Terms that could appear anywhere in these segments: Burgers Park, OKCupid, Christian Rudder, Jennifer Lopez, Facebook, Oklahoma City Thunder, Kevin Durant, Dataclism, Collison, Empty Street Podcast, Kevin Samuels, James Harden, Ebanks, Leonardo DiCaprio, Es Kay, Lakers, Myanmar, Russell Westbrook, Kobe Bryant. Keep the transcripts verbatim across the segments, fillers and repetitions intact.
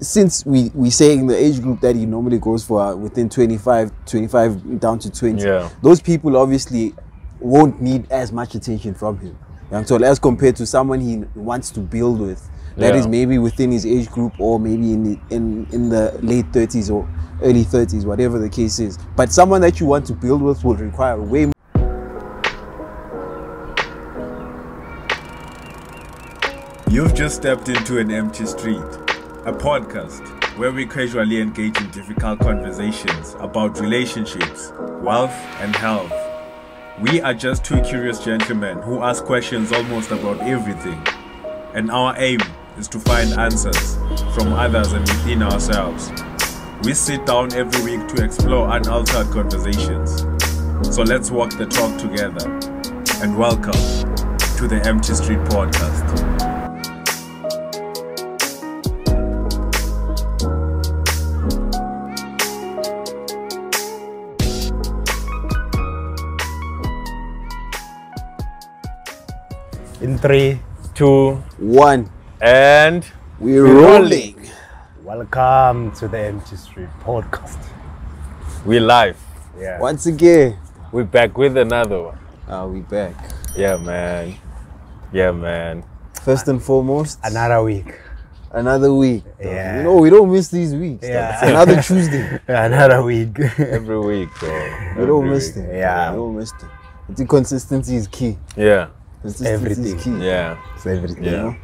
since we we saying the age group that he normally goes for are within twenty-five down to twenty, yeah, those people obviously won't need as much attention from him, and so as compared to someone he wants to build with, that yeah. is maybe within his age group, or maybe in the, in in the late thirties or early thirties, whatever the case is. But someone that you want to build with will require way more. You've just stepped into an empty street, a podcast where we casually engage in difficult conversations about relationships, wealth, and health. We are just two curious gentlemen who ask questions almost about everything, and our aim is to find answers from others and within ourselves. We sit down every week to explore unaltered conversations. So let's walk the talk together, and welcome to the Empty Street Podcast. In three, two, one, and we're rolling. rolling. Welcome to the Empty Street Podcast. We're live. Yeah. Once again, we're back with another one. Ah, oh, we back. Yeah, man. Yeah, man. First and foremost, another week. Another week. Yeah. You know, we don't miss these weeks. Yeah. Though. Another Tuesday. Another week. Every week, bro. Every we don't week. miss it. Yeah. We don't miss it. I think consistency is key. Yeah. It's everything. Key. Yeah. It's everything. Yeah.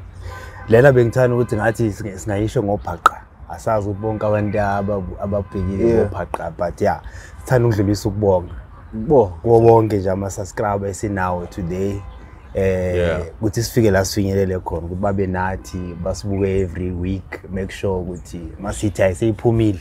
Lena bengithanda ukuthi ngathi singaisho ngophaqa. Asazi ubonke abantu ababhekile ngophaqa, but yeah, sithanda ukudlulisa ukubonga. Bo, kuwo bonke nje ama subscribers esinawo today. Eh, ukuthi sifike la sifinyelele khona, ukuthi babe nathi, basibuke every week, make sure ukuthi masithi ayiseyiphumile.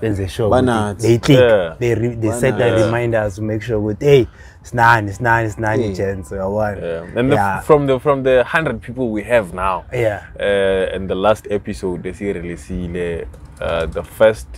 Benze sure they click. Yeah. They re, they set that yeah. reminders to make sure with hey, it's nine, it's nine, it's nine yeah. chance. So I want. Yeah. And yeah. The, from the from the hundred people we have now. Yeah. Uh, in the last episode, they see really see the uh, the first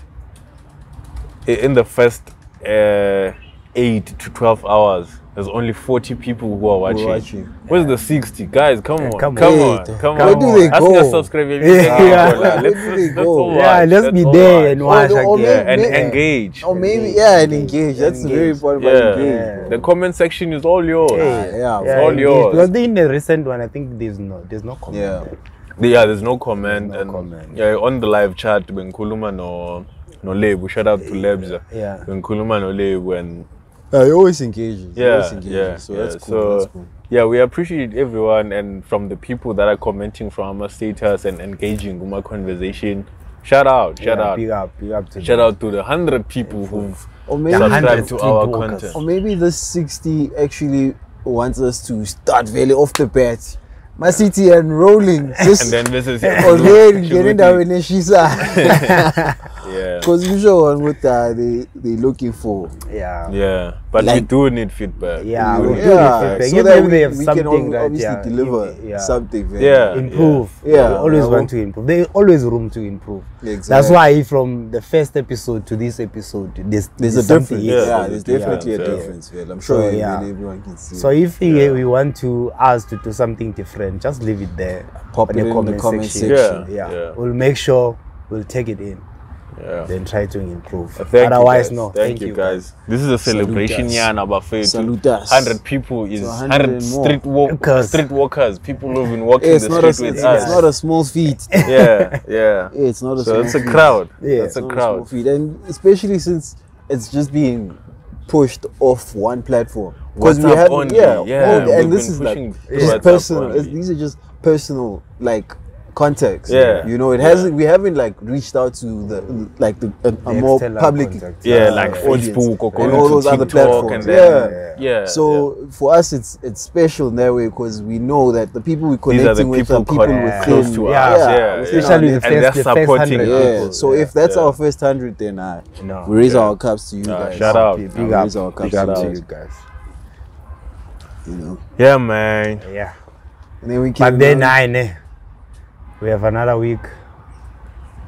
in the first uh, eight to twelve hours. There's only forty people who are watching. watching. Where's yeah. the sixty? Guys, come yeah, on. Come, come on. on. Come Where on. Where do they go? Ask us subscribe. Yeah. Yeah. Let's, Where do they go? Let's yeah, let's that's be there and watch. Or, or yeah. maybe, and engage. Or maybe, yeah, and engage. That's engage. very important. Yeah. Engage. Yeah. The comment section is all yours. Yeah, yeah. It's yeah, all engage. yours. Because in the recent one, I think there's no, there's no comment. Yeah, there. yeah there's no comment. There's no and comment. Yeah, on the live chat, when Kuluma no no Lebu, shout out to Lebza. Yeah. When Kuluma no Lebu and Uh, he always engages. Yeah, always engages. yeah. So, that's, yeah. Cool. so that's cool. Yeah, we appreciate everyone, and from the people that are commenting from our status and engaging in our conversation. Shout out, shout yeah, out, big up, big up to shout them. out to the hundred people yeah. who've or maybe subscribed to our content. Or maybe the sixty actually wants us to start very off the bat. My city and rolling. Just and then this is already getting down in Shisa. Yeah. Because usually what uh, they they looking for. Yeah. Yeah. But like, we do need feedback. Yeah. We, we do yeah. need feedback. So Even that we, they have we something can that, obviously yeah, deliver yeah. something. Right? Yeah. Improve. Yeah. yeah. We always yeah. want to improve. There's always room to improve. Exactly. That's why from the first episode to this episode, there's there's, there's a difference. Yeah. yeah. There's definitely yeah. a difference. Yeah. I'm sure so, yeah. everyone can see. So if yeah. we want to ask to do something different, just leave it there. Pop in the comment, comment section. section. Yeah. Yeah. yeah. We'll make sure we'll take it in. Yeah. Then try to improve. Uh, thank Otherwise, you no. Thank, thank you, guys. guys. This is a celebration, Yan Abafet. Salute us. Hundred people is so hundred street walkers. Street walkers. People who've been walking yeah, the street a, with it's us. It's not a small feat. yeah, yeah. It's not a. So small it's a feat. crowd. Yeah, it's a crowd. A small feat. And especially since it's just being pushed off one platform. Because we have yeah, yeah, yeah and this is like just personal. These are just personal, like. Context, yeah, you know, it hasn't. Yeah. We haven't like reached out to the like the a, a more public, context. yeah, uh, like Facebook or and all those other platforms. Then, yeah. yeah, yeah. So yeah. for us, it's it's special in that way because we know that the people we connecting with people are people yeah. close yeah. to yeah. us, yeah, yeah. especially yeah. the first, and they're supporting the first yeah. So yeah. if that's yeah. our first hundred, then I no. we raise yeah. our cups to you no, guys. Shout out, big up, raise our cups to you guys. You know, yeah, man, yeah. And then we can. But then I. We have another week.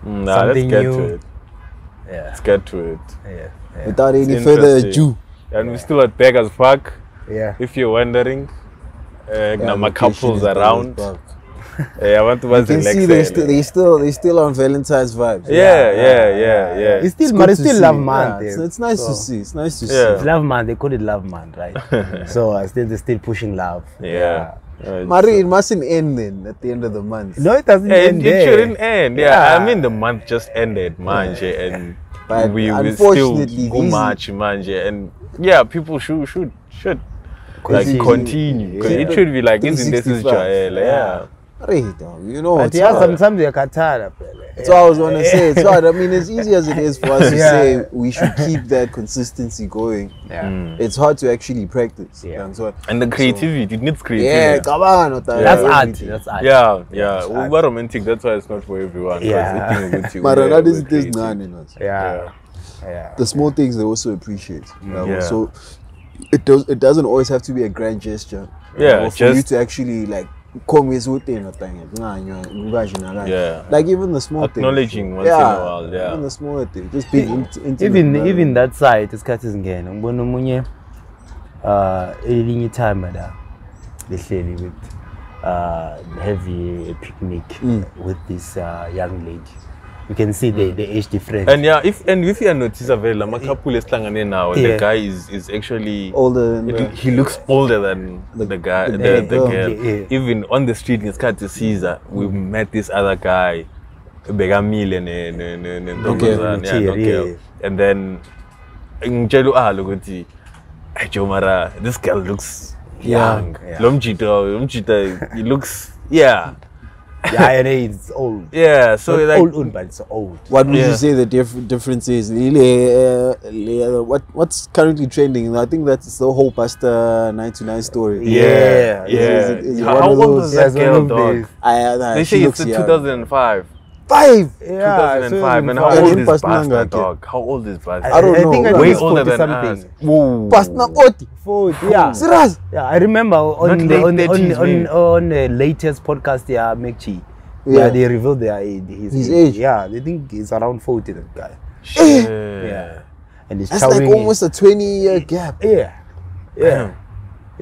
Nah, Something let's get new. to it. Yeah. Let's get to it. Yeah. yeah. Without it's any further ado. And yeah. we're still at Burgers Park. Yeah. If you're wondering, uh, yeah, my couple's around. Yeah, I want to watch the next. You can see they still, they still, they still on Valentine's vibes. Yeah, yeah, yeah, yeah. yeah. It's still, it's but it's still Love Month. Yeah, so it's nice so. to see. It's nice to yeah. see. It's Love Month. They call it Love Month, right? So I still, they're still pushing love. Yeah. yeah. Right, Marie, so. It mustn't end then at the end of the month. No, it doesn't yeah, end. It, it shouldn't end. Yeah. yeah, I mean the month just ended, manje, yeah. and but we will still go march, manje, and yeah, people should should should. Like continue, yeah. It should be like, isn't this is Jael? Yeah, you know. But yeah, sometimes you're Qatar. That's what I was gonna say. It's hard. I mean, as easy as it is for us to yeah. say we should keep that consistency going, yeah. mm. it's hard to actually practice. Yeah. And, so, and the creativity, so, it needs creativity. Yeah, come on, yeah. that's art. That's art. Yeah, yeah. That's Uber art. Romantic. That's why it's not for everyone. Yeah, but that is this none in us. Yeah, yeah. The small things they also appreciate. Yeah. So. It does. It doesn't always have to be a grand gesture. Yeah, or for just, you to actually like come with something or thing. Nah, yeah. Like even the small acknowledging things. Acknowledging once yeah, in a while. Yeah. Even the small thing. Just being intimate. Even even that side is cut again. I'm going to money. Uh, any time that they say with uh heavy picnic mm. with this uh, young lady. You can see the, the age difference. And yeah, if and if you notice a very lama couple is slangane now, the guy is, is actually older than it, he looks older than the, the guy the, the, the girl. Yeah, yeah. Even on the street in Skati Caesar, we met this other guy, Begamile and and then this girl looks young. Lomchita he looks yeah. Yeah, and it's old. Yeah, so it's like, old, old, but it's old. What would yeah. you say the diff difference is? What what's currently trending? I think that's the whole pasta nine to nine story. Yeah, yeah. yeah. Is it, is it How old was that girl, dog? I, nah, they say it's two thousand and five. Five. Yeah, two thousand five. So and how old is Pasna, dog? How old is Pasna? I, I don't know. I think way older than us. Pasna forty. forty. Yeah. Serious. Yeah, I remember on the, on, the, on, on, on the latest podcast, yeah, Mekchi, yeah, they revealed their age. His, his age. age. Yeah, they think he's around forty. That guy. Shit. Yeah. And it's like almost a twenty-year gap. Yeah. Yeah. Yeah.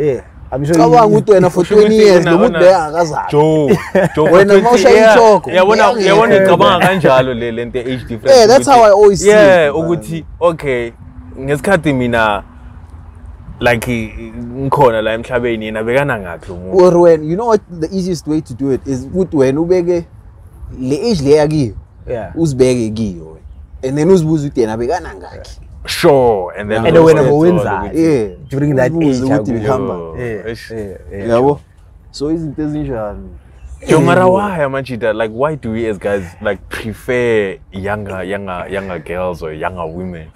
yeah. I'm sure you for twenty years. Joe, Joe, when I'm talk, yeah, when I, yeah, when I come on, I'm the age difference. Yeah, that's how I always see. Yeah, Oguti. Okay, ngesikhathi mina like ngkhona la emhlabeni yena bekana ngakho umuntu. When you know what the easiest way to do it is ukuthi wena ubeke le age leya kiyo. Yeah. Uzibeke kiyo, and then uzibuza ukuthi yena bekana ngakho. Sure, and then and when I go inside, yeah, during that age, I would remember. Yeah, yeah, yeah. yeah. So isn't this interesting? No matter why, Manchita, like, why do we as guys like prefer younger, younger, younger girls or younger women?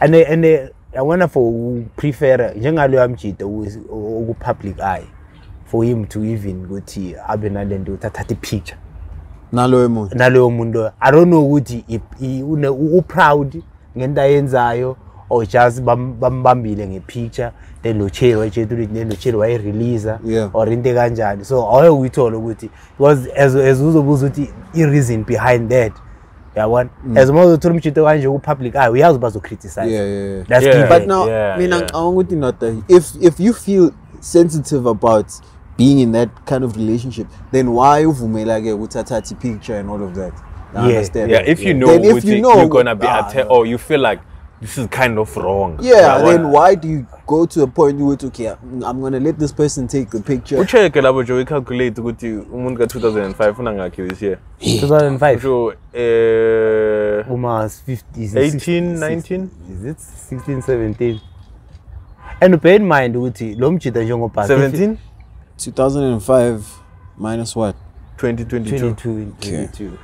And they, and they, I wonder for prefer younger Manchita who public eye for him to even go to Abenadend to take a picture. Nalo mundo. Nalo mundo. I don't know what he, he, who proud. Or just bam bam bam a picture, then lo chelo chelo then lo chelo ay release or inte ganjani. So all we told ukuthi was as as uzobuza ukuthi I reason behind that. Yeah, one as much as uthole umjito kanje ku public eye uyazi bazo criticize. Yeah, yeah. That's yeah. But now yeah, mina ngiwukuthi not that if if you feel sensitive about being in that kind of relationship, then why uvumela ke uthatha picture and all of that? I yeah, understand. Yeah, if you know, then if you know you're gonna be ah, attacked, or you feel like this is kind of wrong. Yeah, yeah then why do you go to a point where it's okay? I'm gonna let this person take the picture. Which year we calculate to go to Umunga two thousand five? Unangaki this year. two thousand five. So, uh, Umas fifty, eighteen, nineteen? Is it sixteen, seventeen? And bear in mind, Uti, Lomchita Jongo Park. seventeen? two thousand five minus what? twenty twenty-two. twenty twenty-two.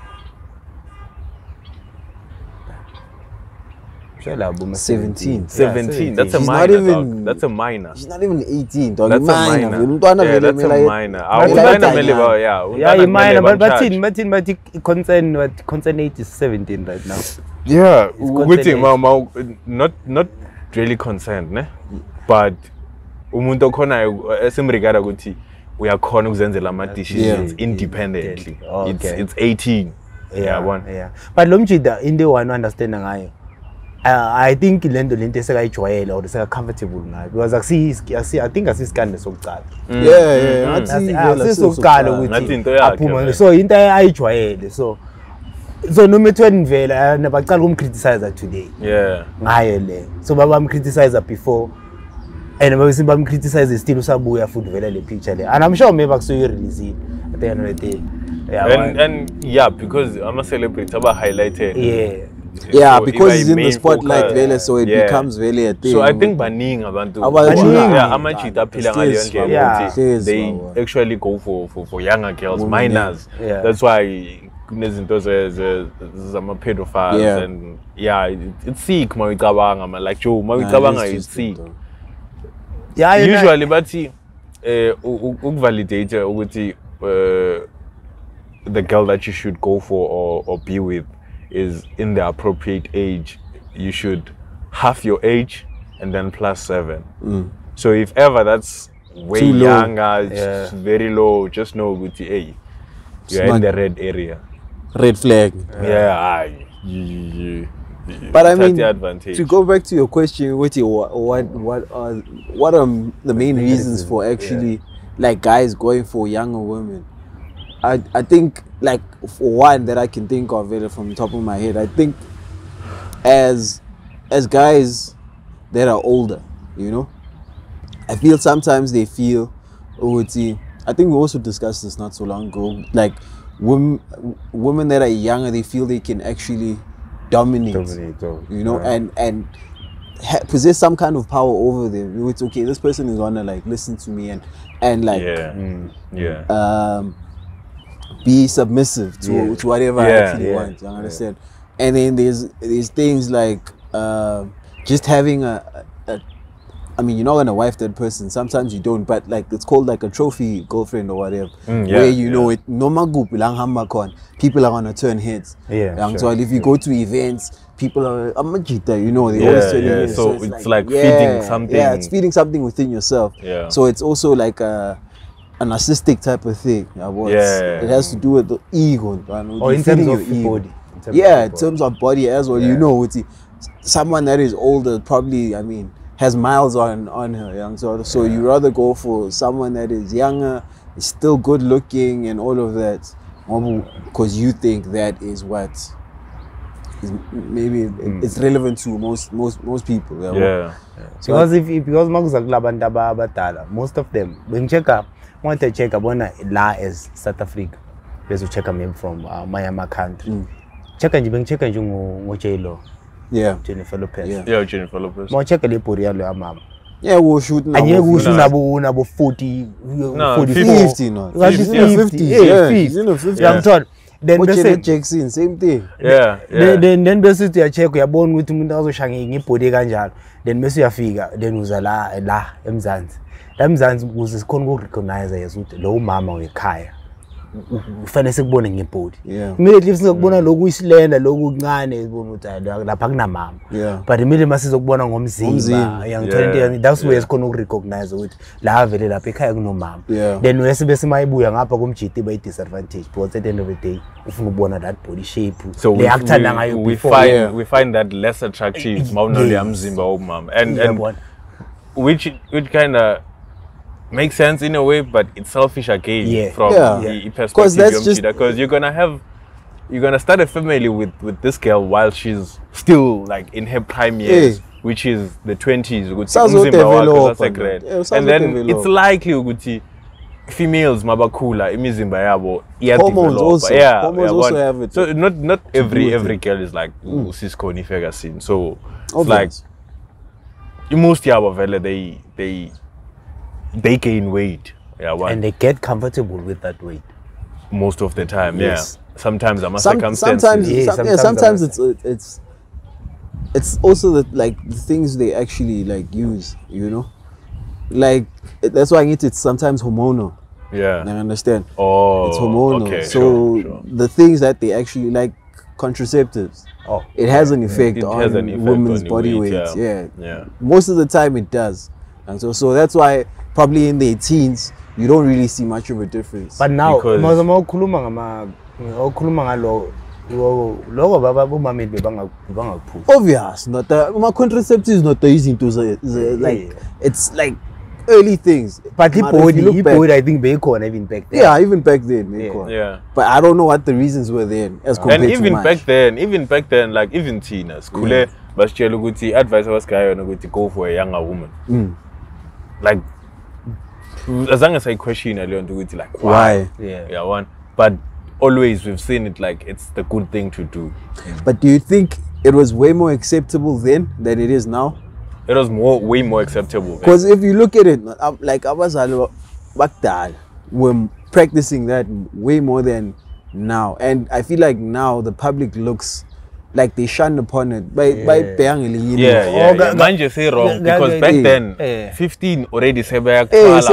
Okay. seventeen. seventeen. Yeah, that's a she's minor. Not even, that's a minor. She's not even eighteen. That's a minor. minor. Yeah, that's a minor. I would like to yeah. Yeah, minor. But but in but in but concern what concern age is seventeen right now. Yeah, not not really concerned, ne? But umuntu khona esimrigara ukuthi uyakhona ukuzenzela ama decisions independently. It's it's eighteen. Yeah, one. Yeah. But lomjida in the one understand ngayo. Uh, I think lento lento esakayijwayela or esakacomfortable nayo because akusi asi I think asisikande sokuqala. Yeah yeah ngathi asisokuqala ukuthi aphuma so into ayijwayele so so noma ethweni mvela nabaqala ukumcriticize today. Yeah. Ngaye le. So babamcriticize before and mabese babamcriticize still usabuya futhi vela le picture le. And I'm sure maybe akusuyi release at the end of the day. Yeah. And and yeah because I'm a celebrity aba highlighted. Yeah. Yeah, so because it's in the spotlight, focus, really, so it yeah. becomes really a thing. So I think baning abantu, yeah, they actually go for for, for younger girls, mm, minors. Yeah. That's why those are some pedophiles, yeah. and yeah, it, it's sick. Mawicabanga, like Joe, mawicabanga is sick. Yeah, usually, but see, uh, validate uh, the girl that you should go for or, or be with is in the appropriate age. You should half your age and then plus seven. Mm. So if ever that's way too younger, yeah. very low, just know with the age, you're in the red area. Red flag. Yeah. yeah. yeah. But I mean, to go back to your question, what what what are what are the main reasons for actually yeah. like guys going for younger women? I I think, like, for one that I can think of it from the top of my head, I think as as guys that are older, you know, I feel sometimes they feel, oh, see, I think we also discussed this not so long ago, like women women that are younger, they feel they can actually dominate, dominate you know, yeah. and and ha possess some kind of power over them. It's okay, this person is gonna like listen to me and and like yeah mm, yeah um. be submissive to, yeah. to whatever yeah, I actually yeah, want, you understand? Yeah. And then there's these things like uh, just having a, a, I mean, you're not gonna wife that person, sometimes you don't, but like it's called like a trophy girlfriend or whatever, mm, yeah, where you yeah. know it, people are gonna turn heads. Yeah, sure. If you go to events, people are, I'm a cheater, you know, they yeah, always turn yeah. heads. So, so it's, it's like, like yeah, feeding something. Yeah, it's feeding something within yourself. Yeah. So it's also like a, a narcissistic type of thing. Yeah, yeah. It has to do with the ego. Or in terms of your body. Yeah, in terms of body as well. Yeah. You know, it's, someone that is older probably, I mean, has miles on, on her. Young, so so yeah. you rather go for someone that is younger, is still good looking and all of that, because you think that is what is maybe mm. it's relevant to most most most people. Yeah. yeah. yeah. So because if, if because most of them, when you check up, want to check abona la as South Africa because you check them from uh, Myanmar country mm. check nje bengicheck nje ngo J-Lo yeah Jennifer Lopez yeah, yeah Jennifer Lopez mo check le body yalo ya mama yeah wo shoot na anye kusho nabo nabo forty forty fifty no fifty yeah fifty I'm told then bese Jackson same thing yeah then then bese uya check uyabona ukuthi umuntu azoshanga ngibody kanjalo then bese uyafika then uza la la eMzansi eMzansi ukuze sikhona ukurecognize yesuthi lo mama wekhaya ufanele sikubone ngebody immediately sizokubona lokhu isilenda lokhu kuncane sibona ukuthi lapha kunamama but immediately masizokubona ngomzimba yangithonti that's where sikhona ukurecognize ukuthi la vele lapha ekhaya kunomama then wese bese mayibuya ngapha kumjiti by disadvantage because at the end of the day ufuna ukubona that body shape le actor la ngayo before we find that less attractive mawunole yamzimba womama and and which which kind of makes sense in a way, but it's selfish again yeah. from yeah. the yeah. perspective because you're gonna have you're gonna start a family with with this girl while she's still like in her prime years, yeah. which is the twenties. And then it's likely Uguti females mabakula imizimba yabo hormones also yeah, hormones yeah, also have it. So not not every every girl is like Sisconi Ferguson. So it's like most yabo vele they they they gain weight yeah, well, and they get comfortable with that weight most of the time yes. yeah sometimes I'm Some, circumstances sometimes yeah, some, yeah, sometimes, sometimes it's it's it's also the, like the things they actually like use you know like that's why I get it sometimes hormonal yeah I understand oh it's hormonal okay, so sure, sure. the things that they actually like contraceptives oh it has an effect it on has an effect women's on body weight, weight. Yeah. yeah yeah most of the time it does and so so that's why probably in their teens, you don't really see much of a difference. But now, because Obvious. Not uh, my contraceptives not easy to the, the, like yeah. It's like early things. But he poet, he poet, I think Bacon even back then. Yeah, even back then, Bacon. Yeah. yeah. But I don't know what the reasons were then as compared and even to back then, even back then, like even Tina, school, yeah. But she advice was to go for a younger woman. Mm. Like as long as I question, I learned to like why? why? Yeah, yeah, one. But always we've seen it like it's the good thing to do. But do you think it was way more acceptable then than it is now? It was more, way more acceptable. Because if you look at it, like abazali bakdala were practicing that way more than now, and I feel like now the public looks like they shun upon it by yeah. by paying yeah, yeah, yeah. Manje say wrong because back then yeah. fifteen already say back and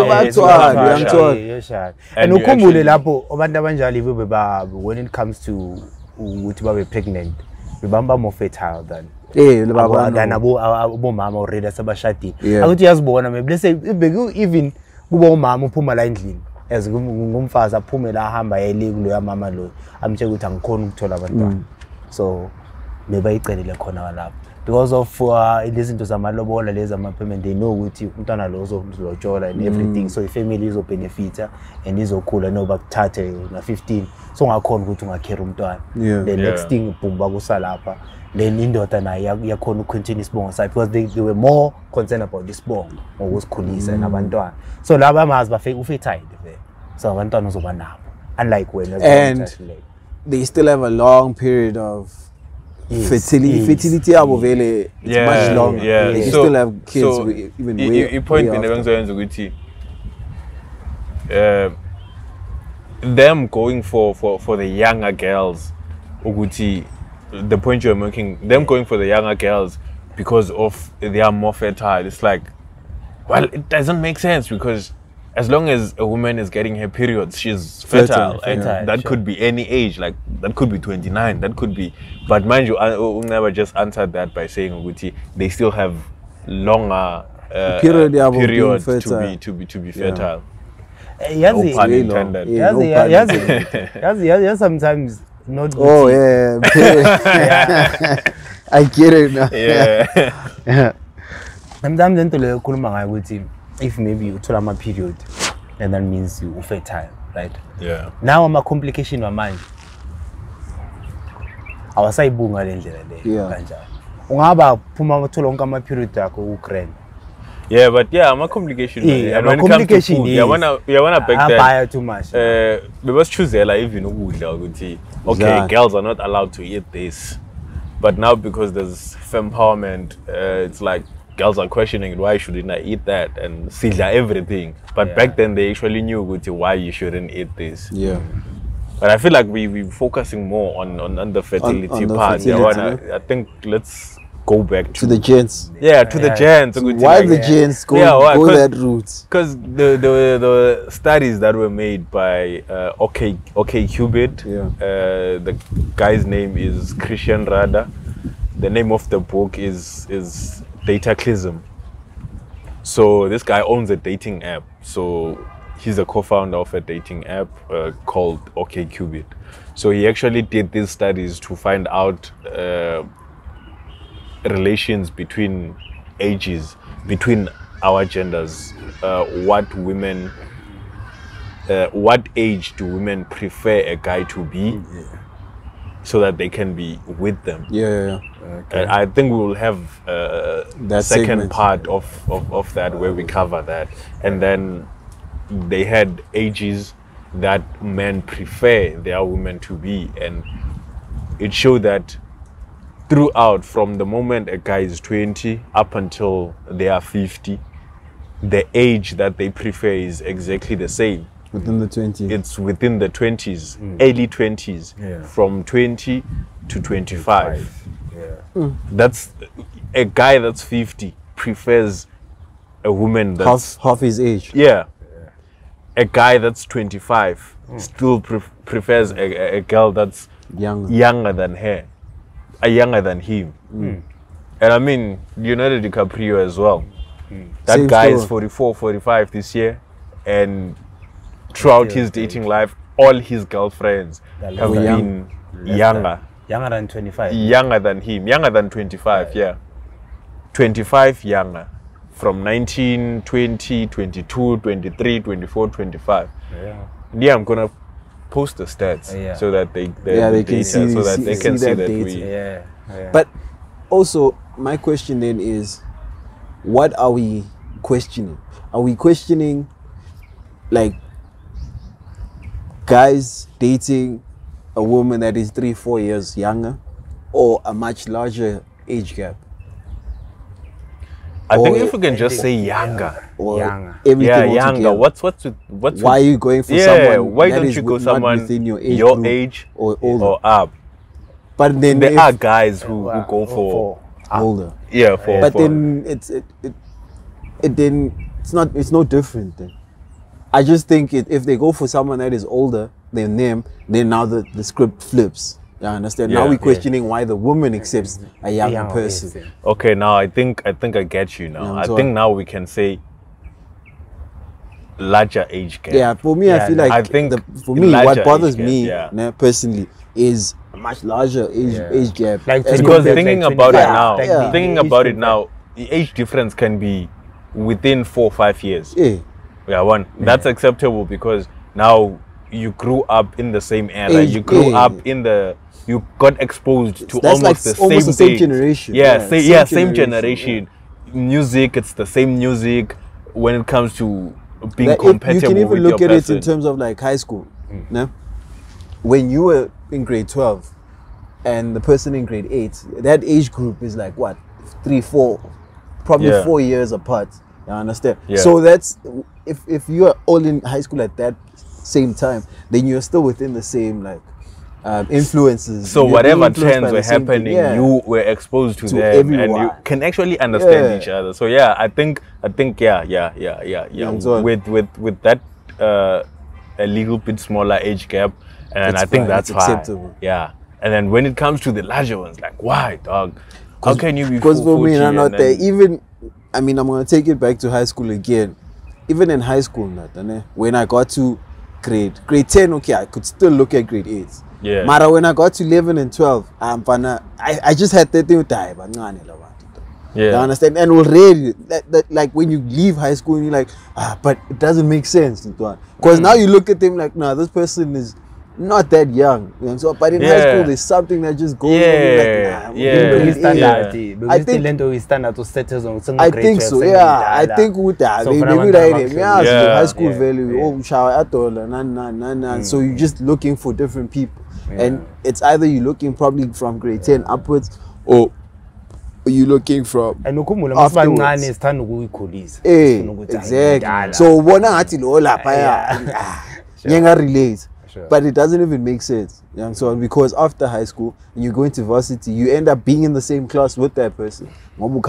ukhumbule lapho abantu abanjali bebe babo when it comes to ukuthi babe pregnant bebamba more fertile than eh baba than abo abomama already sabashadile akuthi yazibona maybe let's say even kuba umama uphuma la endlini as ngumfazi aphume la ahamba yele kuloya mama lo amtshela ukuthi angikhona ukuthola abantwana so because of uh, listen to some lobola, they know with you, and everything. So the family is a benefiter and is cool. I know back thirty, fifteen. So I can't go to my care room. The next thing, Pumbago Salapa, then Indota and I can continue spawn side because they, they were more concerned about this bomb or was coolies and abandon. So Labama has buffet with a tide. So Abanton was over now. Unlike when and they still have a long period of yes, fertility. Yes, fertility yes. It's yeah, much longer. Yeah. They so, still have kids so with, even you, way, you point way in the uh, them going for, for, for the younger girls, Uguti, the point you're making, them going for the younger girls because of they are more fertile. It's like, well, it doesn't make sense because as long as a woman is getting her periods, she's fertile. fertile and yeah, that sure. could be any age, like that could be twenty-nine, that could be. But mind you, Unaba just answered that by saying Uguti, they still have longer uh, period uh, periods to be to be to be fertile. Yeah. No pun intended. Yeah, no yeah, pun intended. Yeah, yeah, sometimes not. Oh yeah, yeah. I get it now. Yeah. Sometimes into the Kulumanga with him. If maybe you told him a period, and that means you fertile, right? Yeah. Now I'm a complication of mine. I was saying, boom, I didn't get it. Yeah. Ungaba puma to long a period to Ukraine. Yeah, but yeah, I'm a complication. Yeah, I'm a complication. Yeah, when I want to back that. I buy too much. Uh, because Tuesday, like, if you know who they are going to eat, okay, girls are not allowed to eat this, but now because there's empowerment, uh, it's like. Girls are questioning why shouldn't I eat that and seizure everything. But yeah. back then they actually knew why you shouldn't eat this. Yeah. But I feel like we we're focusing more on, on, on the fertility on, on the part. Fertility. Yeah, I, I think let's go back to, to the gents. Yeah, to yeah. the gents. So why like, the gents go, yeah, why? go that route? Because the, the the studies that were made by uh, OK OKCupid, yeah. uh, the guy's name is Christian Rudder. The name of the book is is Dataclism. So this guy owns a dating app. So he's a co-founder of a dating app uh, called OKCupid. So he actually did these studies to find out uh, relations between ages, between our genders. Uh, what women, uh, what age do women prefer a guy to be, yeah. so that they can be with them? Yeah. yeah, yeah. Okay. I think we will have uh, the second segment. part of, of, of that where we cover that. And then they had ages that men prefer their women to be. And it showed that throughout, from the moment a guy is twenty up until they are fifty, the age that they prefer is exactly the same. Within the twenties. It's within the twenties, mm. early twenties, yeah. from twenty to twenty-five. twenty-five. Yeah. Mm. That's a guy that's fifty prefers a woman that's half, half his age. Yeah. yeah. A guy that's twenty-five mm. still pre prefers a, a girl that's younger, younger than her, a younger than him. Mm. And I mean, Leonardo DiCaprio as well. Mm. That Same guy story. is forty-four, forty-five this year, and throughout yeah, his dating yeah. life, all his girlfriends that have been young. younger. Younger than twenty-five? Younger than him. Younger than twenty-five, yeah. yeah. twenty-five younger. From nineteen, twenty, twenty-two, twenty-three, twenty-four, twenty-five. Yeah. Yeah, I'm going to post the stats yeah. so that they, they, yeah, the they can see, so that see, they can see, see that, that we... Yeah. yeah. But also, my question then is, what are we questioning? Are we questioning, like, guys dating a woman that is three, four years younger, or a much larger age gap? I or think if we can just say younger, or younger, yeah, younger. What's what's with, what's why with, are you going for yeah, someone? Why that don't is you go someone within your age, your age or older? Or up? But then there are guys who, who go for older. Yeah, for but for, then it's it, it it then it's not it's no different then. I just think it, if they go for someone that is older than them, then now the, the script flips. You understand? Yeah, now we're questioning yeah. why the woman accepts a younger yeah, person. Yeah. Okay, now I think I think I get you now. Yeah, I think now we can say larger age gap. Yeah, for me, yeah, I feel like I think the, for me, what bothers gap, me yeah. nah, personally is a much larger age yeah. age gap. Like because thinking like about yeah, it now, like yeah. thinking about it now, the age difference can be within four or five years. Yeah. Yeah, one. That's yeah. acceptable because now you grew up in the same era. Like you grew yeah. up in the. You got exposed it's, to almost like the almost same, the same generation. Yeah, yeah, say, same, yeah same generation. Yeah. Music, it's the same music. When it comes to being like compatible, it, you can even with look at person. It in terms of like high school. Mm. No, when you were in grade twelve, and the person in grade eight, that age group is like what three, four, probably yeah. four years apart. You understand? Yeah. So that's if if you are all in high school at that same time, then you're still within the same like um, influences. So you're whatever trends were happening, yeah. you were exposed to, to them, everyone. And you can actually understand yeah. each other. So yeah, I think I think yeah yeah yeah yeah yeah. So with with with that uh, a little bit smaller age gap, and I fine. think that's acceptable. Yeah, and then when it comes to the larger ones, like why dog? How can you be? Because for me, I'm not there. Even I mean, I'm gonna take it back to high school again. Even in high school, when I got to grade grade ten, okay, I could still look at grade eight. Yeah. Mara, when I got to eleven and twelve, I'm gonna, I, I just had that thing with die, but no, I never want to. Yeah. You understand? And already, that, that like when you leave high school, and you're like, ah, but it doesn't make sense, because mm. now you look at them like, no, nah, this person is not that young. And so, but in yeah. high school, there's something that just goes. Yeah. Like, nah, yeah. yeah. Standard, yeah. I think. I think so. Yeah. I think with that, so maybe like yeah. yeah. high school yeah. value. Yeah. Oh, shower at all, nah, nah, nah, nah. Mm. So you're just looking for different people, yeah. and it's either you're looking probably from grade yeah. ten upwards, or you're looking from afterwards. Hey, exactly. So one hati lo la paya. Yenga relates. Sure. But it doesn't even make sense, and so on, because after high school you go into varsity, you end up being in the same class with that person. Mm.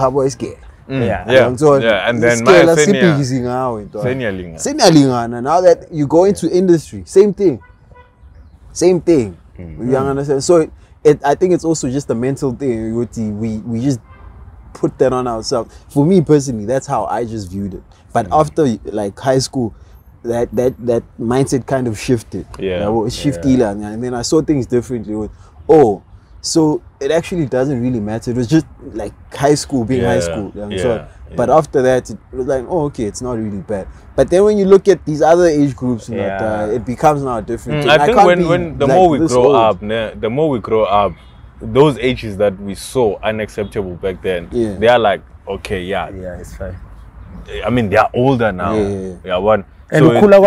Yeah, yeah, and, so on, yeah. and then my senior, senior, senior, now that you go into yeah. industry, same thing, same thing. Mm-hmm. You understand? So it, it, I think it's also just a mental thing. We we just put that on ourselves. For me personally, that's how I just viewed it. But mm. after like high school, that that that mindset kind of shifted. Yeah, like, shift yeah. and then I saw things differently. With, oh, so it actually doesn't really matter. It was just like high school being yeah. high school. And yeah. so yeah. But after that, it was like, oh, okay, it's not really bad. But then when you look at these other age groups, yeah. that, uh, it becomes now different. Mm, I think I when, when the like more we grow old. up, nah, the more we grow up, those ages that we saw unacceptable back then, yeah. they are like, okay, yeah, yeah, it's fine. I mean, they are older now. Yeah, yeah, yeah. yeah one. And so cooler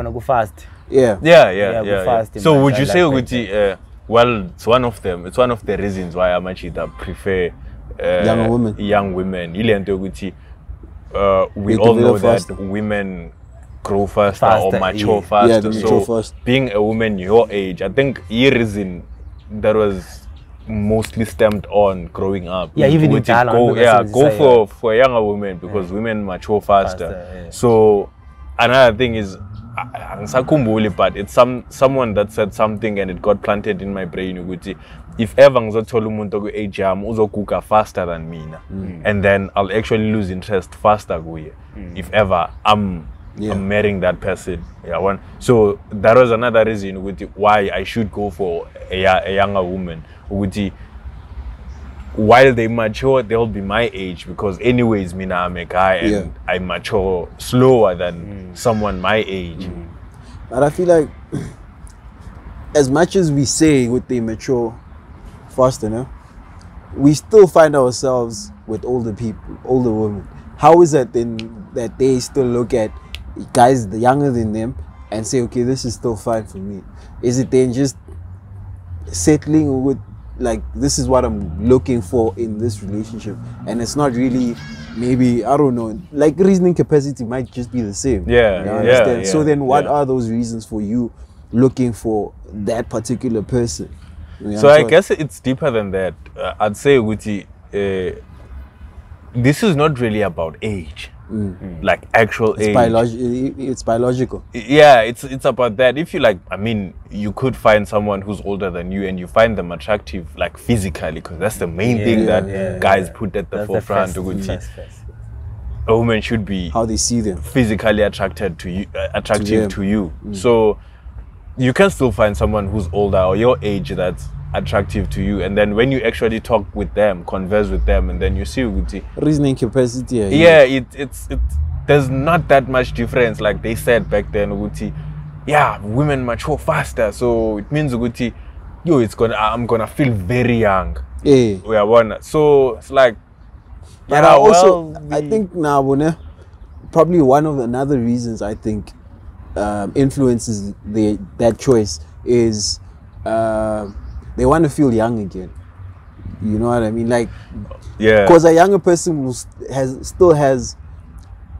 go fast. Yeah. Yeah, yeah. yeah, fast yeah. So would you say like Uguti, uh, well, it's one of them. It's one of the reasons why I actually prefer uh, young women. Young women. Uh, we they all know faster. that women grow faster, faster or mature yeah. faster. Yeah, so first. being a woman your age, I think your reason that was mostly stemmed on growing up. Yeah, even Uguti, in Thailand, go, yeah, go say, for yeah. for younger women because yeah. women mature faster. faster yeah. So. Another thing is, but it's some someone that said something and it got planted in my brain. If ever uzo kuka faster than me, and then I'll actually lose interest faster. If ever I'm yeah. I'm marrying that person. Yeah, one. So that was another reason why I should go for a, a younger woman. While they mature, they'll be my age, because anyways, mina, I'm a guy and yeah. I mature slower than mm. someone my age. Mm. But I feel like as much as we say with the mature faster, no? We still find ourselves with older people, older women. How is that then that they still look at guys younger than them and say, okay, this is still fine for me? Is it then just settling with, like, this is what I'm looking for in this relationship, and it's not really, maybe, I don't know, like reasoning capacity might just be the same. Yeah, you understand? Yeah, yeah. So then what yeah. are those reasons for you looking for that particular person? You know, so I guess it's deeper than that. Uh, I'd say, Uti, uh, this is not really about age, mm. like actual it's age. Biolog- it's biological. Yeah, it's it's about that. If you like, I mean, you could find someone who's older than you and you find them attractive, like physically, because that's the main yeah, thing that yeah, guys yeah. put at the that's forefront. The first, that's first. A woman should be how they see them physically attracted to you, uh, attractive to, to you. Mm. So you can still find someone who's older or your age that's attractive to you, and then when you actually talk with them, converse with them, and then you see Uguti, reasoning capacity. Yeah, yeah it, it's it. There's not that much difference, like they said back then. Uguti, yeah, women mature faster, so it means Uguti, yo, it's gonna. I'm gonna feel very young. Yeah, we are one. So it's like, but yeah, I also well, I think now, nah, probably one of another reasons I think. Um, influences the that choice is uh, they want to feel young again. You know what I mean? Like, yeah, because a younger person has still has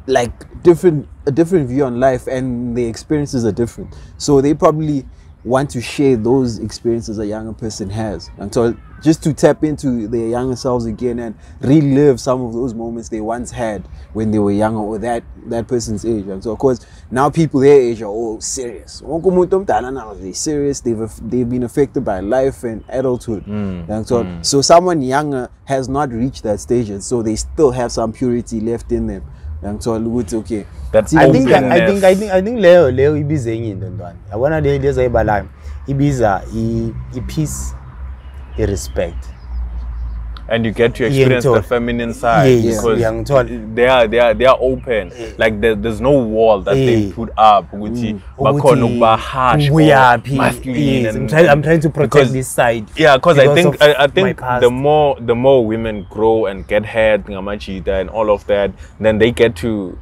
like different a different view on life, and the experiences are different. So they probably want to share those experiences a younger person has, and so just to tap into their younger selves again and relive some of those moments they once had when they were younger, or that that person's age. And so of course now people their age are all serious, they're serious, they've they've been affected by life and adulthood, mm, and so mm. so someone younger has not reached that stage, and so they still have some purity left in them. And so okay, that's I think I think I think I think Leo Leo ibizeng into ntwana yabona le into ezayibalana ibiza I peace, I respect, and you get to experience yeah, the feminine side yeah, yeah. because yeah. they are they are they are open. Yeah. Like there, there's no wall that yeah. they put up. Uguti bakhona ukuba harsh, we are masculine. I'm trying, I'm trying to protect this side. Yeah, because I think I, I think the more the more women grow and get head ngamajita and all of that, then they get to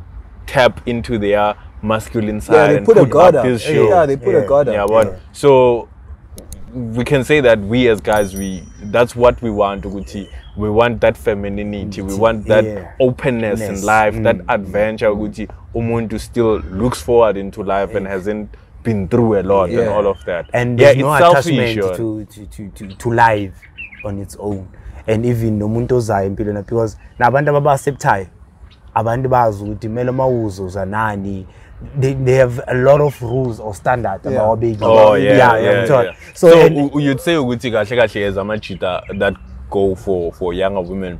tap into their masculine side. Yeah, they and put, put a guard up. This show. Yeah, they put yeah. a guard up. Yeah, but yeah. so. We can say that we as guys, we that's what we want. Uguti, we want that femininity, we want that yeah. openness yes. in life, mm. that adventure. Uguti, umuntu still looks forward into life yeah. and hasn't been through a lot yeah. and all of that. And there's yeah, no attachment to, to, to, to, to life on its own. And even no muntu ozayo empilweni, because nabantu ababaseptayo, abantu bazi ukuthi mele mawuzo zanani. They, they have a lot of rules or standards yeah. about being oh yeah yeah, yeah, yeah, yeah. so, so and, you'd say that go for for younger women,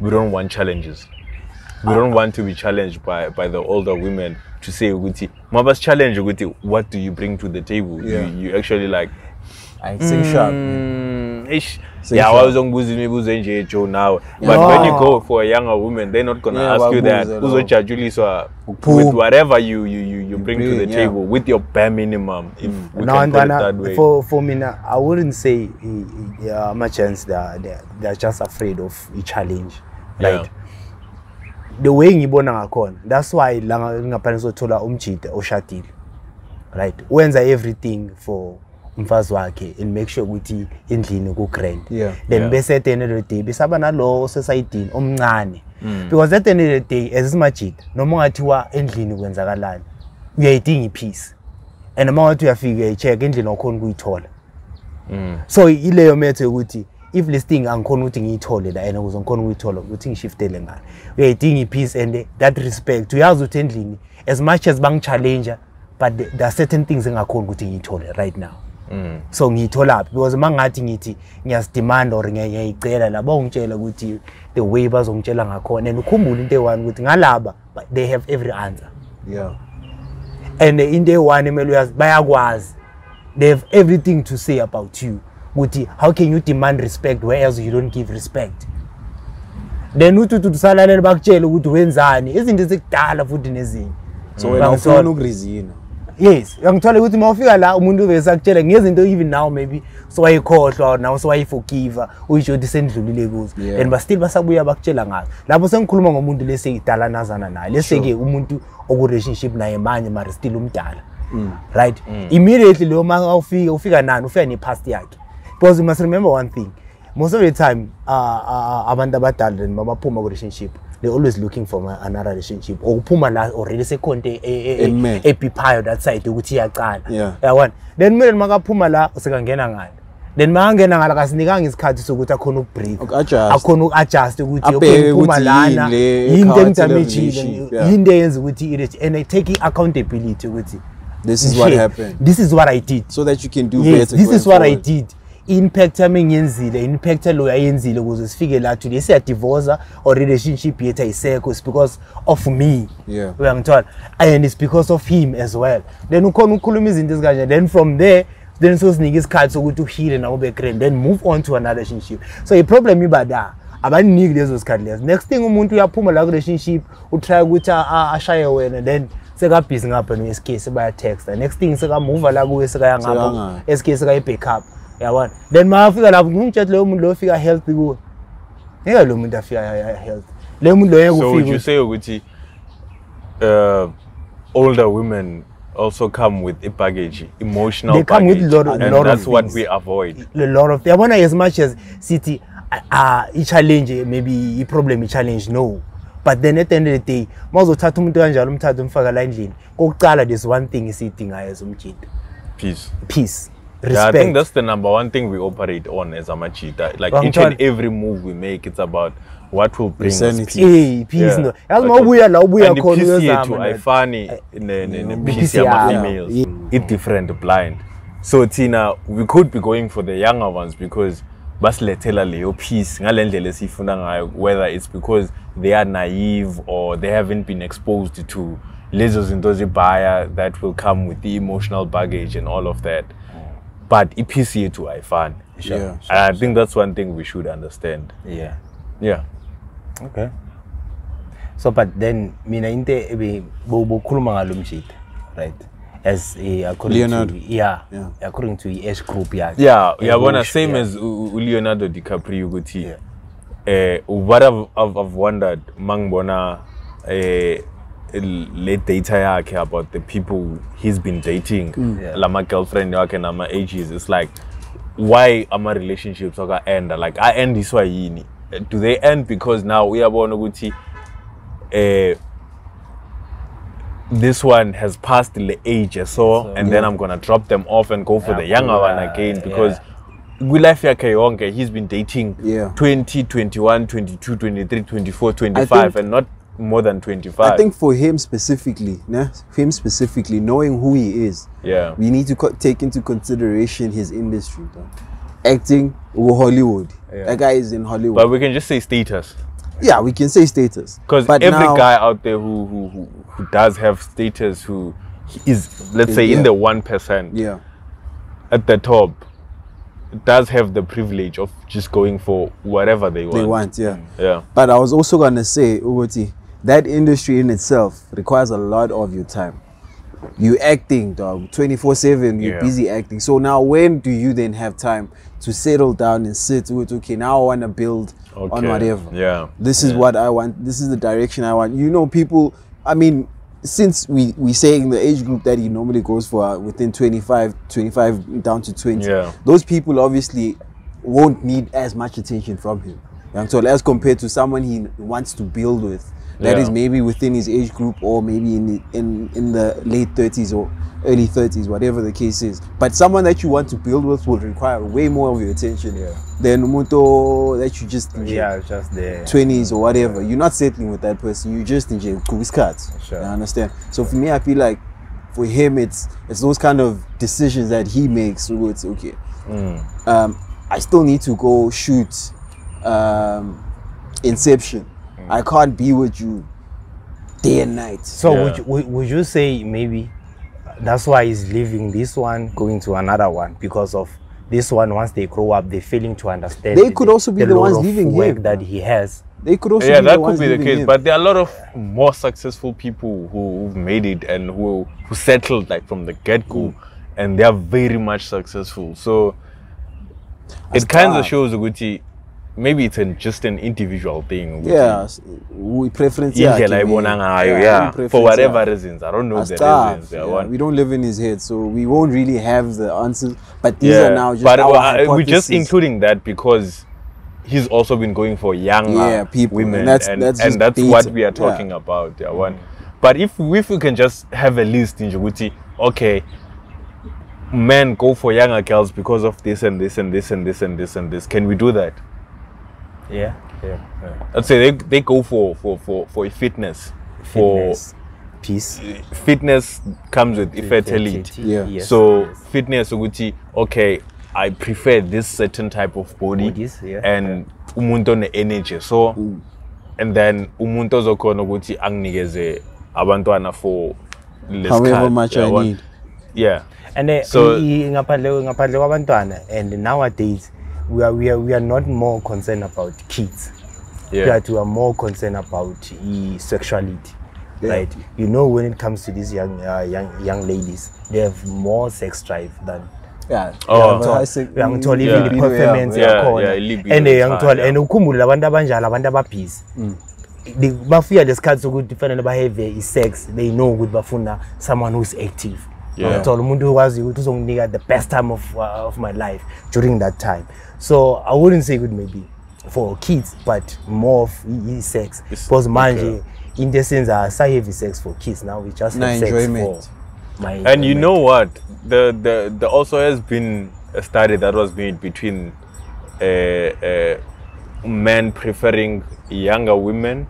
we don't want challenges, we don't want to be challenged by by the older women to say Maba's challenge, what do you bring to the table? Yeah. you, you actually like I say mm, sharp ish. Say yeah, sharp. I was on Buzini Buzenji Joe now. Yeah. But oh. when you go for a younger woman, they're not gonna yeah, ask you that. Uzochajuli with whatever you you, you, you bring to the yeah. table, with your bare minimum, if mm. we no, can put it that way. For for me, I wouldn't say there are much chance that they're, they're just afraid of a challenge. Right. Yeah. The way ngibona ngakhona, that's why ngaphansi uthola umjita oshadile. Right. Wenza everything for mfazi wakhe and make sure ukuthi indlini ku grand yeah. then bese at the end of the day besaba nalo society omncane because at the end of the day as ismajida noma ungathiwa endlini kwenzakalani uyayidinga ipeace and noma ungathi uyafika ucheck endlini awukhona ukuyithola so ileyo methe ukuthi if this thing angikhona ukuthi ngiyithole la and uzongikhona ukuyithola ukuthi ngishiftele ngani uyayidinga ipeace and that respect uyazi ukuthi endlini as much as bang challenge but there are certain things engakhona ukuthi ngiyithole right now. Mm. So ngithola because mangathi ngithi ngiyas demand or ngiyayicela laba ongitshela ukuthi the way bazongitshela ngakhona and ukhumbula into ewan ukuthi ngalaba they have every answer. Yeah. and in their one bayagwazi. They have everything to say about you. How can you demand respect whereas you don't give respect? Then uthi tusalalele bakutshela ukuthi wenzani izinto ezikudala futhi nezinye. So wena ufuna ukugrizina. Yes, ngithola ukuthi mawufika la umuntu uvese akutshela ngezinto even now maybe so wayikhohlwa now so wayiforgive uyisho disendlulile kuzo. And but still basabuya bakutshela ngayo. Lapho sengikhuluma ngomuntu leseyidala nazana naye. Leseke umuntu oku relationship naye manje mara still umdala. Right? Immediately lo mawufika ufika nani ufika ne past yakhe. Because you must remember one thing. Most of the time, uh, abanda battle and mama puma relationship, they're always looking for another relationship. Or puma already second a a a pipayo that side. Yeah. Yeah. One. Then me and maga puma la sekangena ngan. Then magangena ngan lakasinigang is kati so guta kono break. Adjust. Akono adjust guti. Ape puma la na. Hindem tamichi. Hindems guti. And I take accountability guti. This is what happened. This is what I did. So that you can do yes, better. This is what forward. I did. Impacta mengenzile impacta lo yayenzile ukuze sifike la today siya divorce or relationship yetha isekho is because of me. Yeah. Uyangithola and it's because of him as well. Then ukhona ukukhuluma izinto ezikanje then from there then so sinika isikhathi sokuthi uhile nawo be grand then move on to another relationship. So the problem iba da abaniniki lezo sikhathi lezo. Next thing umuntu uyaphuma la relationship u try ukuthi ashaye wena then seka busy ngapha no S K baya text. Next thing seka move la kuwe seka ngapha S K seka backup. Yeah, one. Then my figure love chat low low figure healthy go. Yeah, low moon health. So would you say Uguti uh older women also come with a baggage, emotional they baggage, come with a lot of, and lot that's of what we avoid. A lot of they want as much as city uh a challenge, maybe a problem a challenge, no. But then at the end of the day, most of Tatum there's one thing is sitting as peace. Peace. Yeah, I think that's the number one thing we operate on as a machita. Like each and every move we make, it's about what will bring us peace. Hey, peace. Yeah. No. That's what we are now. We are calling us females. It's different, blind. So Tina, we could be going for the younger ones because peace. Whether it's because they are naive or they haven't been exposed to lessons in those buyers that will come with the emotional baggage and all of that. But E P C A to I F A N. Sure. Yeah, sure, and I sure. think that's one thing we should understand. Yeah. Yeah. Okay. So, but then, mina inte ebe bobo kuluma alumchit, right? As uh, according Leonardo. To yeah, yeah, according to the S group yeah. Yeah, yeah. Wanna same yeah. as Leonardo DiCaprio guti. Eh, what I've I've wondered, mangbona eh. late data about the people he's been dating, mm. yeah. like my girlfriend and my ages. It's like, why are my relationships end? Like, I end this way. Do they end because now we are born uh, this one has passed the age or so, so and yeah. then I'm gonna drop them off and go for yeah, the younger yeah, one again because we life here, he's been dating yeah. twenty, twenty-one, twenty-two, twenty-three, twenty-four, twenty-five, and not more than twenty-five. I think for him specifically, nah, him specifically, knowing who he is, yeah, we need to co take into consideration his industry. Though. Acting, Hollywood. Yeah. That guy is in Hollywood. But we can just say status. Yeah, we can say status. Because every now, guy out there who, who who who does have status, who is let's say yeah. in the one percent, yeah, at the top, does have the privilege of just going for whatever they want. They want, yeah, yeah. But I was also gonna say, Uguti, that industry in itself requires a lot of your time. You acting, dog, twenty-four seven, you're yeah. busy acting. So now when do you then have time to settle down and sit with, okay, now I want to build okay. on whatever. Yeah. This is yeah. what I want. This is the direction I want. You know, people, I mean, since we, we say in the age group that he normally goes for uh, within twenty-five, twenty-five down to twenty, yeah. those people obviously won't need as much attention from him. And so as compared to someone he wants to build with, that yeah. is maybe within his age group or maybe in the, in, in the late thirties or early thirties, whatever the case is. But someone that you want to build with will require way more of your attention yeah. than Umuto that you just enjoy. Yeah, just the twenties or whatever. Yeah. You're not settling with that person. You just enjoy Kubis cards. Sure. I understand. So for me, I feel like for him, it's it's those kind of decisions that he makes. So it's okay. Mm. Um, I still need to go shoot um, Inception. I can't be with you day and night. So yeah. would, you, would, would you say maybe That's why he's leaving this one, going to another one, because of this one, once they grow up, they're failing to understand. They could the, also be the, the ones leaving work him. That he has. They could also yeah, be that the could ones be the case. Him. But there are a lot of more successful people who've made it and who who settled like from the get-go, mm. and they are very much successful. So As it kind of shows Uguti. Maybe it's an, just an individual thing. Yeah, we preference. Yeah, yeah. For whatever yeah. reasons, I don't know As the staff, reasons. Yeah. Yeah. We don't live in his head, so we won't really have the answers. But these yeah. are now just but our hypotheses. We're just including that because he's also been going for younger yeah, people. women, and that's, and, that's, and that's what we are talking yeah. about. Yeah, one. But if if we can just have a list in Djibouti, okay. Men go for younger girls because of this and this and this and this and this and this. Can we do that? Yeah, yeah, yeah. I'd say they, they go for for for for fitness, fitness. for peace. Fitness comes with infertility. Yeah. Yes. So yes. fitness, okay, I prefer this certain type of body, Bodies, yeah. and yeah. umuntu ne energy. So, Ooh. and then umuntu zokhona ukuthi anginikeze abantwana for however much I need. Yeah. And then so and nowadays. We are, we, are, we are not more concerned about kids, yeah. but we are more concerned about e sexuality, yeah. right? You know, when it comes to these young uh, young young ladies, they have more sex drive than yeah. Oh, young tall, even the performance, and the young tall, and ukumula banda banja la banda bapis. The mafia discards so good different behavior is sex. They know good bafuna someone who's active. Yeah. At the best time of, uh, of my life during that time. So I wouldn't say good maybe for kids, but more of sex. Because manje in the sense I have sex for kids now. We just have sex enjoyment. for my enjoyment. And you know what? The the there also has been a study that was made between uh, uh, men preferring younger women.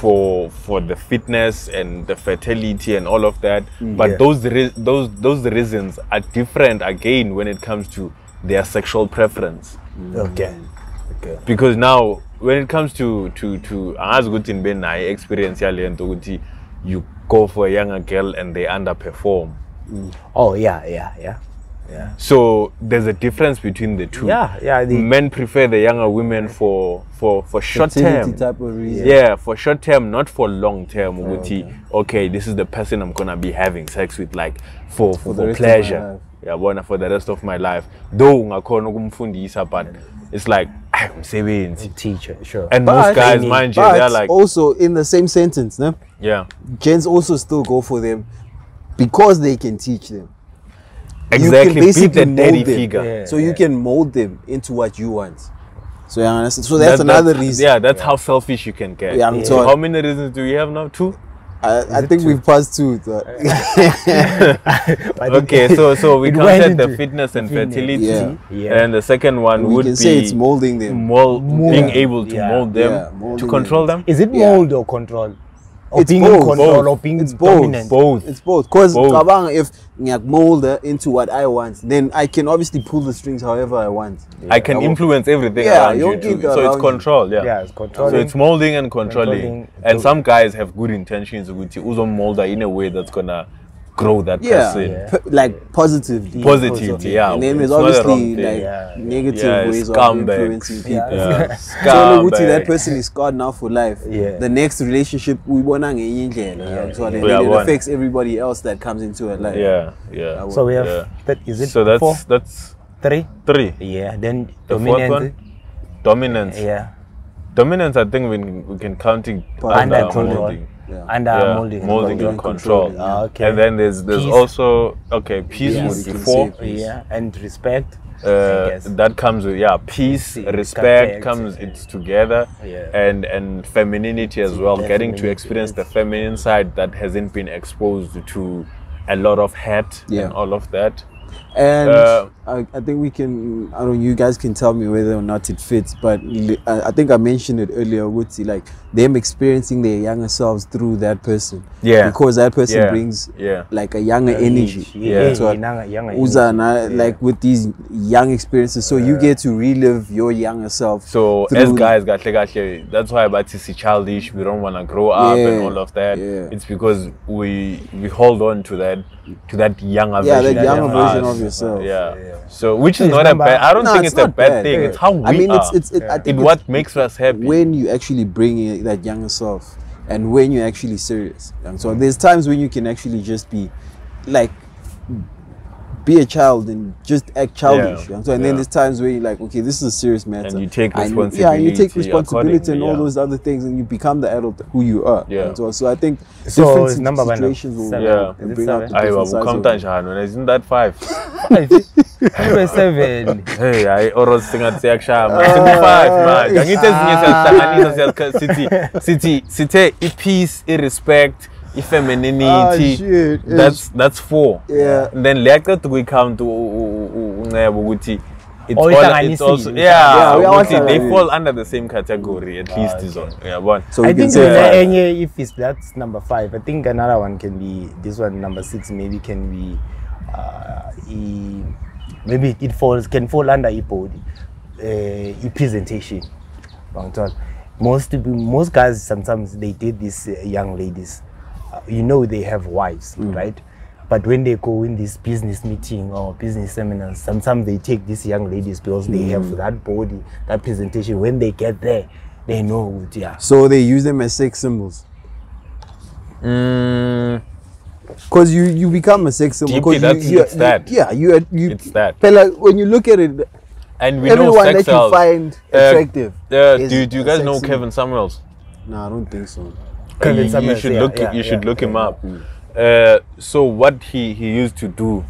For for the fitness and the fertility and all of that, but yeah. those those those reasons are different again when it comes to their sexual preference. Mm. Okay, okay. Because now when it comes to to to as good in Ben, I experience you go for a younger girl and they underperform. Mm. Oh yeah, yeah, yeah. Yeah. So there's a difference between the two. Yeah, yeah. The men prefer the younger women for for for short term. Type of reason. Yeah, for short term, not for long term. Oh, okay. okay, this is the person I'm gonna be having sex with, like for for, for, for pleasure. Yeah, wanna for the rest of my life. Though but it's like I'm saving teacher. Sure. And but most guys, mind you, they're like also in the same sentence, no? Yeah. Gens also still go for them because they can teach them. Exactly, you can basically be the daddy figure. Yeah, so yeah. you can mold them into what you want. So, yeah, so that's that, another that, reason. Yeah, that's yeah. how selfish you can get. Yeah, I'm yeah. So how many reasons do you have now? Two? I, I think two? we've passed two. So. okay, so so we counted the fitness and fertility. Yeah. Yeah. And the second one we would can be say it's molding them. Mold, mold. Being able to yeah. mold them, yeah, molding to control them. them. Is it mold yeah. or control? Or it's, being both. Control, or being it's both. both. It's both. Because if I mold into what I want, then I can obviously pull the strings however I want. Yeah. I can I influence everything yeah, around you. Too. So around it's control. Yeah. yeah it's controlling. So it's molding and controlling. controlling. And some guys have good intentions with you. Also mold in a way that's gonna grow that yeah. person. Yeah. P like positively. Positivity. Yeah. And then there's it's obviously the like yeah. negative yeah, ways of influencing people. Yeah. So that person is scarred now for life. Yeah. The next relationship we want to yeah. so then yeah. it affects everybody else that comes into it. Like yeah. Yeah. So we have yeah. that. Is it so that's four? that's three. Three. Yeah. Then the dominance. Dominance. Yeah. Dominance. I think we we can count it under control. Yeah. Under yeah. molding, molding and control. control. Ah, okay. And then there's there's peace. also okay peace yes. would be four. Yeah, and respect. Uh, that comes with yeah peace, peace respect comes yeah. it's together yeah. and and femininity as well. Definitely. Getting to experience the feminine side that hasn't been exposed to a lot of hate yeah. and all of that. And uh, I, I think we can, I don't know, you guys can tell me whether or not it fits, but I, I think I mentioned it earlier, Woodsy, like them experiencing their younger selves through that person. Yeah. Because that person yeah. brings yeah. like a younger yeah. energy. Yeah. So yeah. Younger Uza and I, yeah. like with these young experiences, so yeah. you get to relive your younger self. So as guys, that's why about to see childish, we don't want to grow up yeah. and all of that. Yeah. It's because we we hold on to that to that younger yeah, version, that younger that version of yourself. Yeah. yeah. So, which is not a bad, I don't no, think it's, it's a bad, bad thing. Yeah. It's how we I mean, it's, it's, it, yeah. I think it's what makes us happy. When you actually bring in that younger self and when you're actually serious. And so, mm-hmm. there's times when you can actually just be like, be a child and just act childish. Yeah. And so, and yeah. then there's times where you're like, okay, this is a serious matter. And you take responsibility. And, yeah, you take responsibility and all yeah. those other things, and you become the adult who you are. Yeah. So, so, I think so different number situations will yeah. bring out the different sides of it. Isn't that five? Number seven. Hey, I always think at the action. Five, man. Can you tell me city, city, city, city, peace, respect, femininity. That's that's four. Yeah. And then later we come to Buguti. It's all, it's also, yeah, yeah see, they fall under the same category at ah, least okay. is on. Yeah, but so I think say, uh, if it's that's number five, I think another one can be this one number six maybe can be uh, e, maybe it falls can fall under e body uh, e presentation. Most most guys sometimes they date these uh, young ladies. Uh, you know they have wives, mm. right? But when they go in this business meeting or business seminars, sometimes they take these young ladies because mm. they have that body, that presentation. When they get there, they know who they are. So they use them as sex symbols? Mm. Because you, you become a sex symbol. Deeply, that's, you, you, it's you, that. Yeah, you, you, it's that. Pella, when you look at it, and we everyone know sex that sells. You find uh, attractive. Uh, do, do you guys know symbol. Kevin Samuels? No, I don't think so. Kevin you, Samuels, you should yeah, look, yeah, you should yeah, look yeah, him yeah. up. Mm. Uh, so what he, he used to do,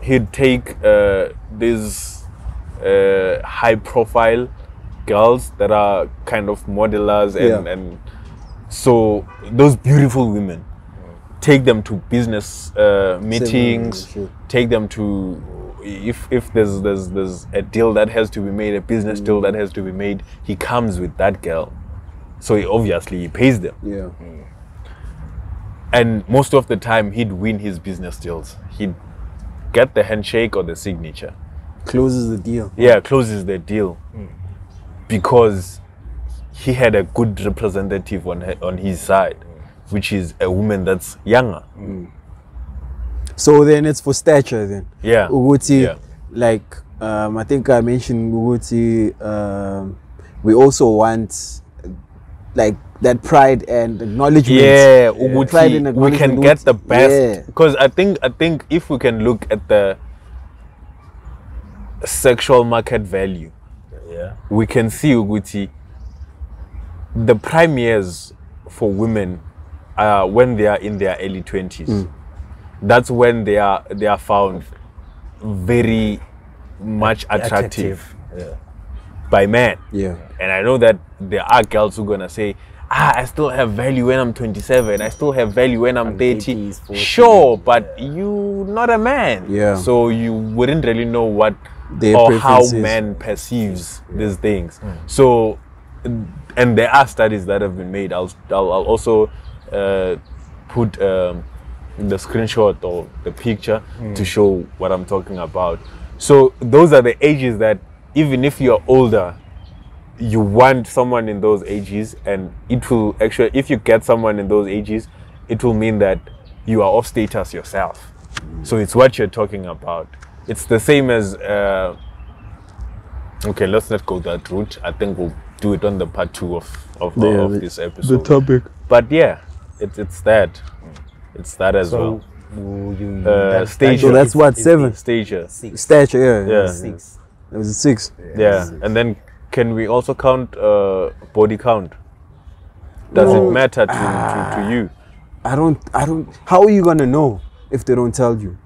he'd take uh, these uh, high-profile girls that are kind of modelers and, yeah. and so those beautiful women, take them to business uh, meetings, take them to, if if there's, there's, there's a deal that has to be made, a business mm. deal that has to be made, he comes with that girl. So he obviously he pays them. Yeah. Mm. And most of the time, he'd win his business deals. He'd get the handshake or the signature. Closes the deal. Yeah, closes the deal. Mm. Because he had a good representative on her, on his side, which is a woman that's younger. Mm. So then it's for stature then? Yeah. Uguti, yeah. like, um, I think I mentioned Uguti, um, we also want like that pride and acknowledgement. Yeah, yeah. Pride and acknowledgement. We can get the best because yeah. I think I think if we can look at the sexual market value, yeah, we can see Uguti. The prime years for women are when they are in their early twenties. Mm. That's when they are they are found very much attractive. attractive. Yeah. By men. Yeah. And I know that there are girls who are gonna say, ah, I still have value when I'm twenty-seven, I still have value when I'm, I'm thirty. Sure, but yeah. you're not a man. Yeah. So you wouldn't really know what Their or how men perceives yeah. these things. Mm. So, and there are studies that have been made. I'll, I'll, I'll also uh, put um, the screenshot or the picture mm. to show what I'm talking about. So those are the ages that even if you're older, you want someone in those ages, and it will actually, if you get someone in those ages, it will mean that you are of status yourself. So it's what you're talking about. It's the same as, uh, okay, let's not go that route. I think we'll do it on the part two of, of, the, yeah, of this episode. The topic. But yeah, it, it's that. It's that as so, well. You, uh, that's stature. So that's what, seven? Stature. Six. Stature, yeah. yeah. Six. It was a six. Yeah, yeah. Six. And then can we also count uh, body count? Does no. it matter to, ah, to, to you? I don't, I don't, how are you going to know if they don't tell you?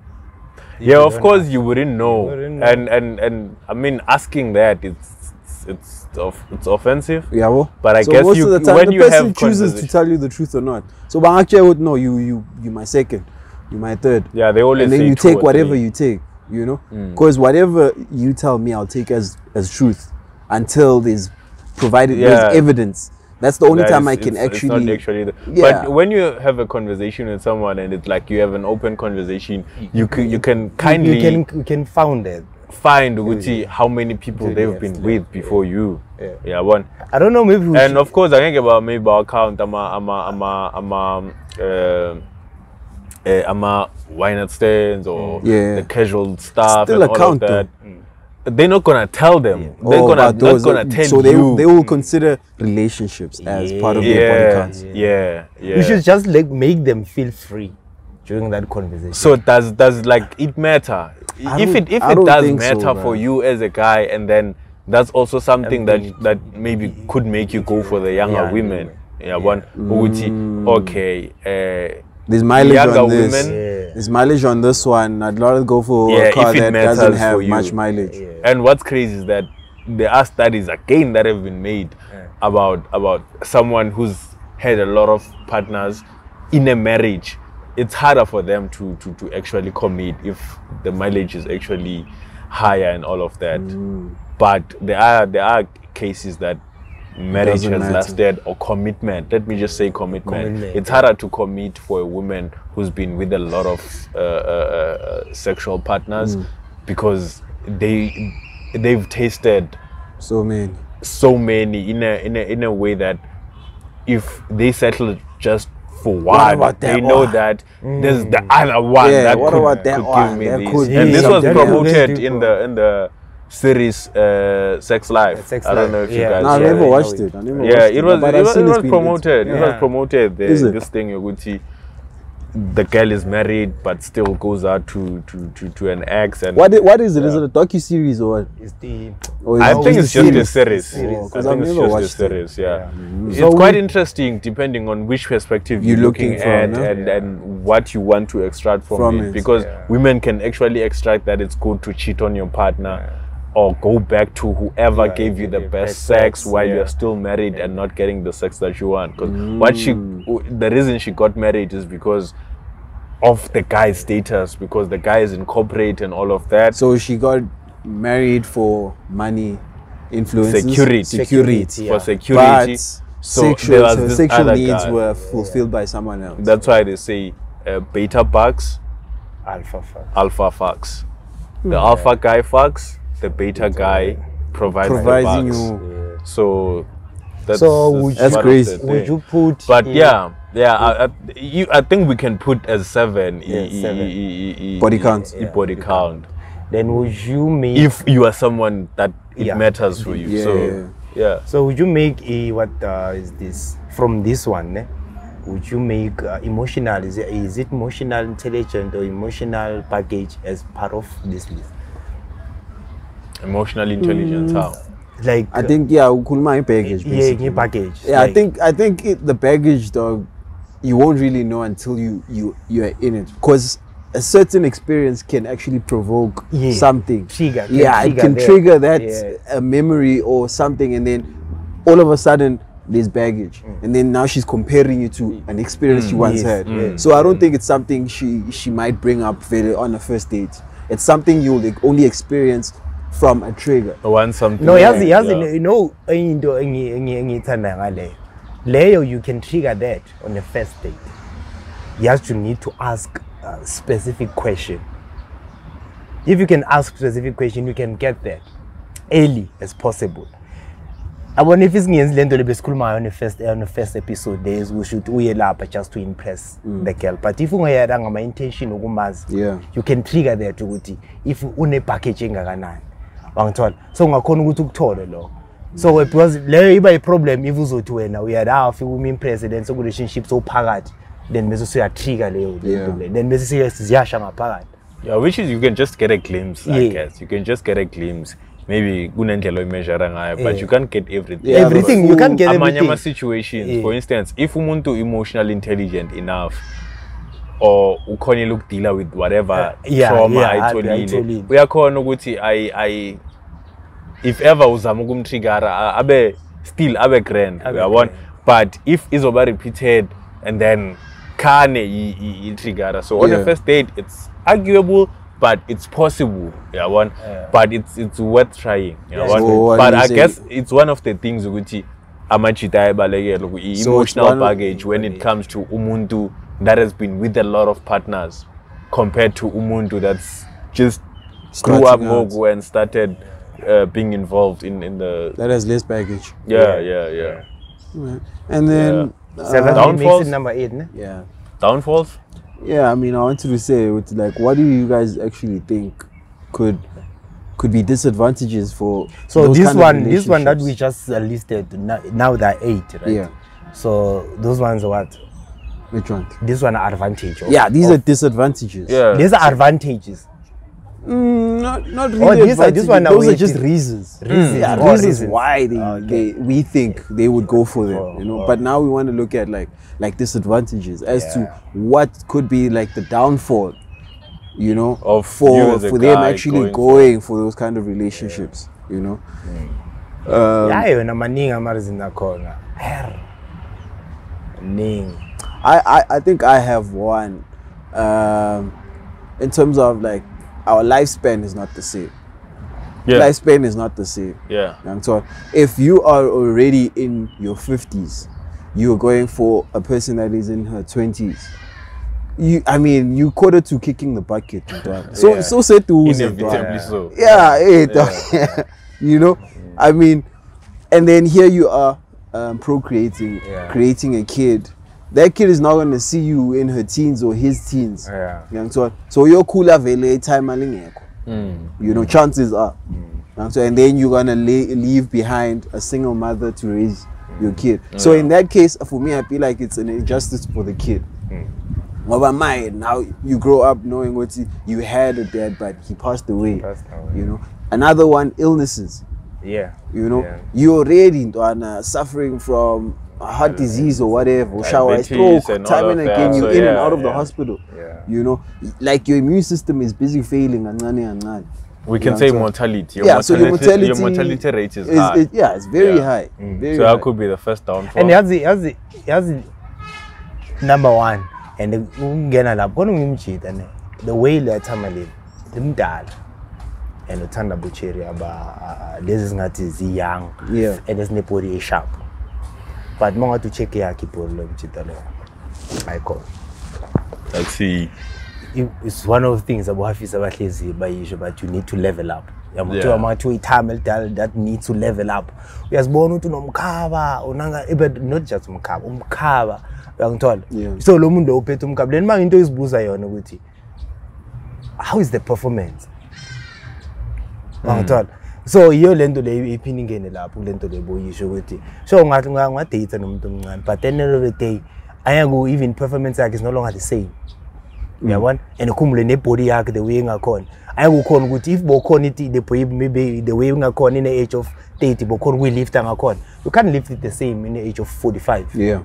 Yeah, you of course know. you wouldn't know. You wouldn't know. And, and, and I mean, asking that, it's, it's, it's, it's offensive. Yeah, well, but I so guess most you, of the time, when the you person have chooses to tell you the truth or not. So, but actually I would know, you, you, you my second, you my third. Yeah, they always and then say you take whatever you take. you know, because mm. whatever you tell me, I'll take as as truth until there's provided yeah. there's evidence. That's the only that time is, I can it's, actually. It's not actually the, yeah. But when you have a conversation with someone and it's like you have an open conversation, you can you can kindly you can you can found it. Find Uti how many people they've been with before you. Yeah, yeah one. I don't know. Maybe. We and should. Of course, I think about maybe I'll count. I'm a, I'm a, I'm a, I'm a, uh, I'm a wine at stands or yeah. the casual stuff. Still and a all count, of that. Though. They're not gonna tell them. Yeah. They're oh, gonna not gonna tell so they, you. So they will consider relationships as yeah. part of yeah. their body counts. Yeah, yeah. yeah. You should just like make them feel free during that conversation. So does does like it matter? If it if it does matter so, for you as a guy, and then that's also something I mean, that that maybe could make you go for the younger yeah, women. Yeah, yeah. one mm. okay. Uh, there's mileage on this. Women, yeah. There's mileage on this one. I'd rather go for yeah, a car that doesn't have much mileage. Yeah. And what's crazy is that there are studies again that have been made yeah. about about someone who's had a lot of partners in a marriage. It's harder for them to, to, to actually commit if the mileage is actually higher and all of that. Mm. But there are there are cases that marriage has lasted or commitment. Let me just say commitment. commitment. It's harder to commit for a woman who's been with a lot of uh, uh, uh, sexual partners mm. because they they've tasted so many so many in a in a in a way that if they settle just for one, what they know one? That mm. there's the other one yeah, that could, could give one? Me this. Could and this was promoted in the in the series uh, Sex Life. Sex I don't know if yeah. you guys. No, I never watched it. it. I never yeah, watched it. Was, it, was, it, was it was promoted. Yeah. It was promoted. The, is it? This thing you would see. The girl is married but still goes out to to to, to an ex and what what is it? Yeah. Is it a docu series or what? Is the or is I think it's just a series. Because I've never watched series. Yeah, yeah. Mm-hmm. It's so quite interesting depending on which perspective you're, you're looking, looking at from, and yeah. and what you want to extract from, from it. it. Because yeah. women can actually extract that it's good to cheat on your partner. Yeah. Or go back to whoever yeah, gave you the best sex while yeah. you're still married yeah. and not getting the sex that you want. Because mm. what she, the reason she got married is because of the guy's status, because the guy is in corporate and all of that. So she got married for money, influences, security, security, security yeah. for security. But so sexual, so sexual needs guy. were fulfilled yeah. by someone else. That's why they say uh, beta bucks, alpha fucks. Alpha fucks. Mm. The alpha yeah. guy fucks. The beta guy provides Providing the bugs. You. So that's, so would that's crazy. Would you put? But yeah, yeah, I, I, you, I think we can put as seven. Yeah, e, seven. E, e, e, body count. Yeah, body yeah. count. Then would you make? If you are someone that it yeah. matters for you, yeah. so yeah. So would you make a what uh, is this from this one? Eh? Would you make uh, emotional? Is it, is it emotional intelligence or emotional package as part of this list? Emotional intelligence, mm. how? Like I think yeah, ukulma package. Basically. Yeah, package. Yeah, like, I think I think it, the baggage, dog, you won't really know until you you you're in it, because a certain experience can actually provoke yeah. something. Trigger. Yeah, trigger it can there. trigger that yeah. a memory or something, and then all of a sudden there's baggage, mm. and then now she's comparing you to an experience mm, she once yes. had. Mm. So I don't mm. think it's something she she might bring up very on a first date. It's something you'll like, only experience. From a trigger. One something. No, yazi yazi yeah. you know into engi engi engithanda ngale. Leyo you can trigger that on the first date. Yes, you need to ask a specific question. If you can ask specific question, you can get that early as possible. I wonder if it's ngiyenzi lento lebesikhuluma on the first on the first episode days we should uye lapha just to impress mm. the girl. But if ungayada ngama intention ukumazi, yeah. you can trigger that ukuthi if une package engakanani. So ungakhona ukuthi ukuthole lo. So because leyo iba a problem if uzothi wena uyadafi umimpress then so relationship so phakathi then bese uya trigger leyo lento then bese siyasha ngaphakathi. Yeah, which is you can just get a glimpse yeah. I guess. You can just get a glimpse. Maybe kunendlela oyimeasure ngayo but yeah. you can't get everything. Yeah, everything you can't get amanye ama situations yeah. for instance if umuntu emotional intelligent enough or ukhonela ukudeal with whatever yeah, trauma yeah, ayitholile uyakhona ukuthi I I if ever uzama ukumtrigger abe still abe grand uyabona but if izoba repeated and then khane i trigger so on yeah. the first date it's arguable but it's possible, you know, one, yeah. But it's it's worth trying, you know, so one. But I guess it's one of the things which emotional baggage when it comes to umuntu that has been with a lot of partners compared to umuntu that's just grew up Mogo and started uh, being involved in, in the... That has less baggage. Yeah, yeah, yeah. yeah. And then... Yeah. So uh, downfalls? Makes it number eight, ne? Yeah. Downfalls? Yeah, I mean, I wanted to say, it's like, what do you guys actually think could... could be disadvantages for so those this kind one of this one that we just listed now, now they're eight, right? Yeah, so those ones are what? Which one? This one are advantage of, yeah these of, are disadvantages yeah these are advantages mm, not, not really oh, these are, this one those are just reasons reasons, mm. yeah, oh, reasons, reasons why they, okay. they we think they would go for them, oh, you know oh. But now we want to look at like like disadvantages as yeah. to what could be like the downfall, you know, of for for them actually going, going for those kind of relationships, yeah. you know. Mm. Um, I, I I think I have one. Um, in terms of like our lifespan is not the same. Yeah. Lifespan is not the same. Yeah. And so if you are already in your fifties, you're going for a person that is in her twenties. You, I mean, you quoted to kicking the bucket, right? so yeah. so said to inevitably so. Yeah, yeah. yeah. You know, yeah. I mean, and then here you are um, procreating, yeah. creating a kid. That kid is not going to see you in her teens or his teens. Yeah. And so, so you're cooler vele time mm. You know, chances are, mm. and so and then you're gonna lay, leave behind a single mother to raise your kid. Yeah. So in that case, for me, I feel like it's an injustice for the kid. Mm. Well, my now you grow up knowing what you, you had a dad, but he passed away. He passed away. You know, another one, illnesses. Yeah. You know, yeah. you already uh, suffering from heart disease or whatever, or shower stroke, and time and again. You're so, in yeah, and out of yeah. the hospital. Yeah. You know, like your immune system is busy failing, and none and none. We can yeah, say so mortality. Your yeah, mortality, so your mortality, your mortality rate is, is high. It, yeah, it's very yeah. high. Mm. Very so high. That could be the first downfall. And that's the that's the that's the number one. And the the way that time I live, them dad, and the tanda butchery about this is not easy young, yeah, and it's nobody sharp. But more to check here, keep all them chitalo. I call. Let's see. It's one of the things about Hafiz about lazy by you, but you need to level up. Yeah. That needs to level up. We are born to Mkaba, but not just Mkaba, Mkaba. Yeah. So Lomundo Petum Kablen Marinto is Buzayon. How is the performance? Mm. So you'll lend to the pinning in the lap, lend to the boy you show with it. So I'm not going to eat and but then every day I am go even performance like is no longer the same. Yeah, one and a cumulate body act the way I con. I will con with if Boconity the poem maybe the way I con in the age of thirty, Bocon we lift and a con. You can't lift it the same in the age of forty-five. Yeah.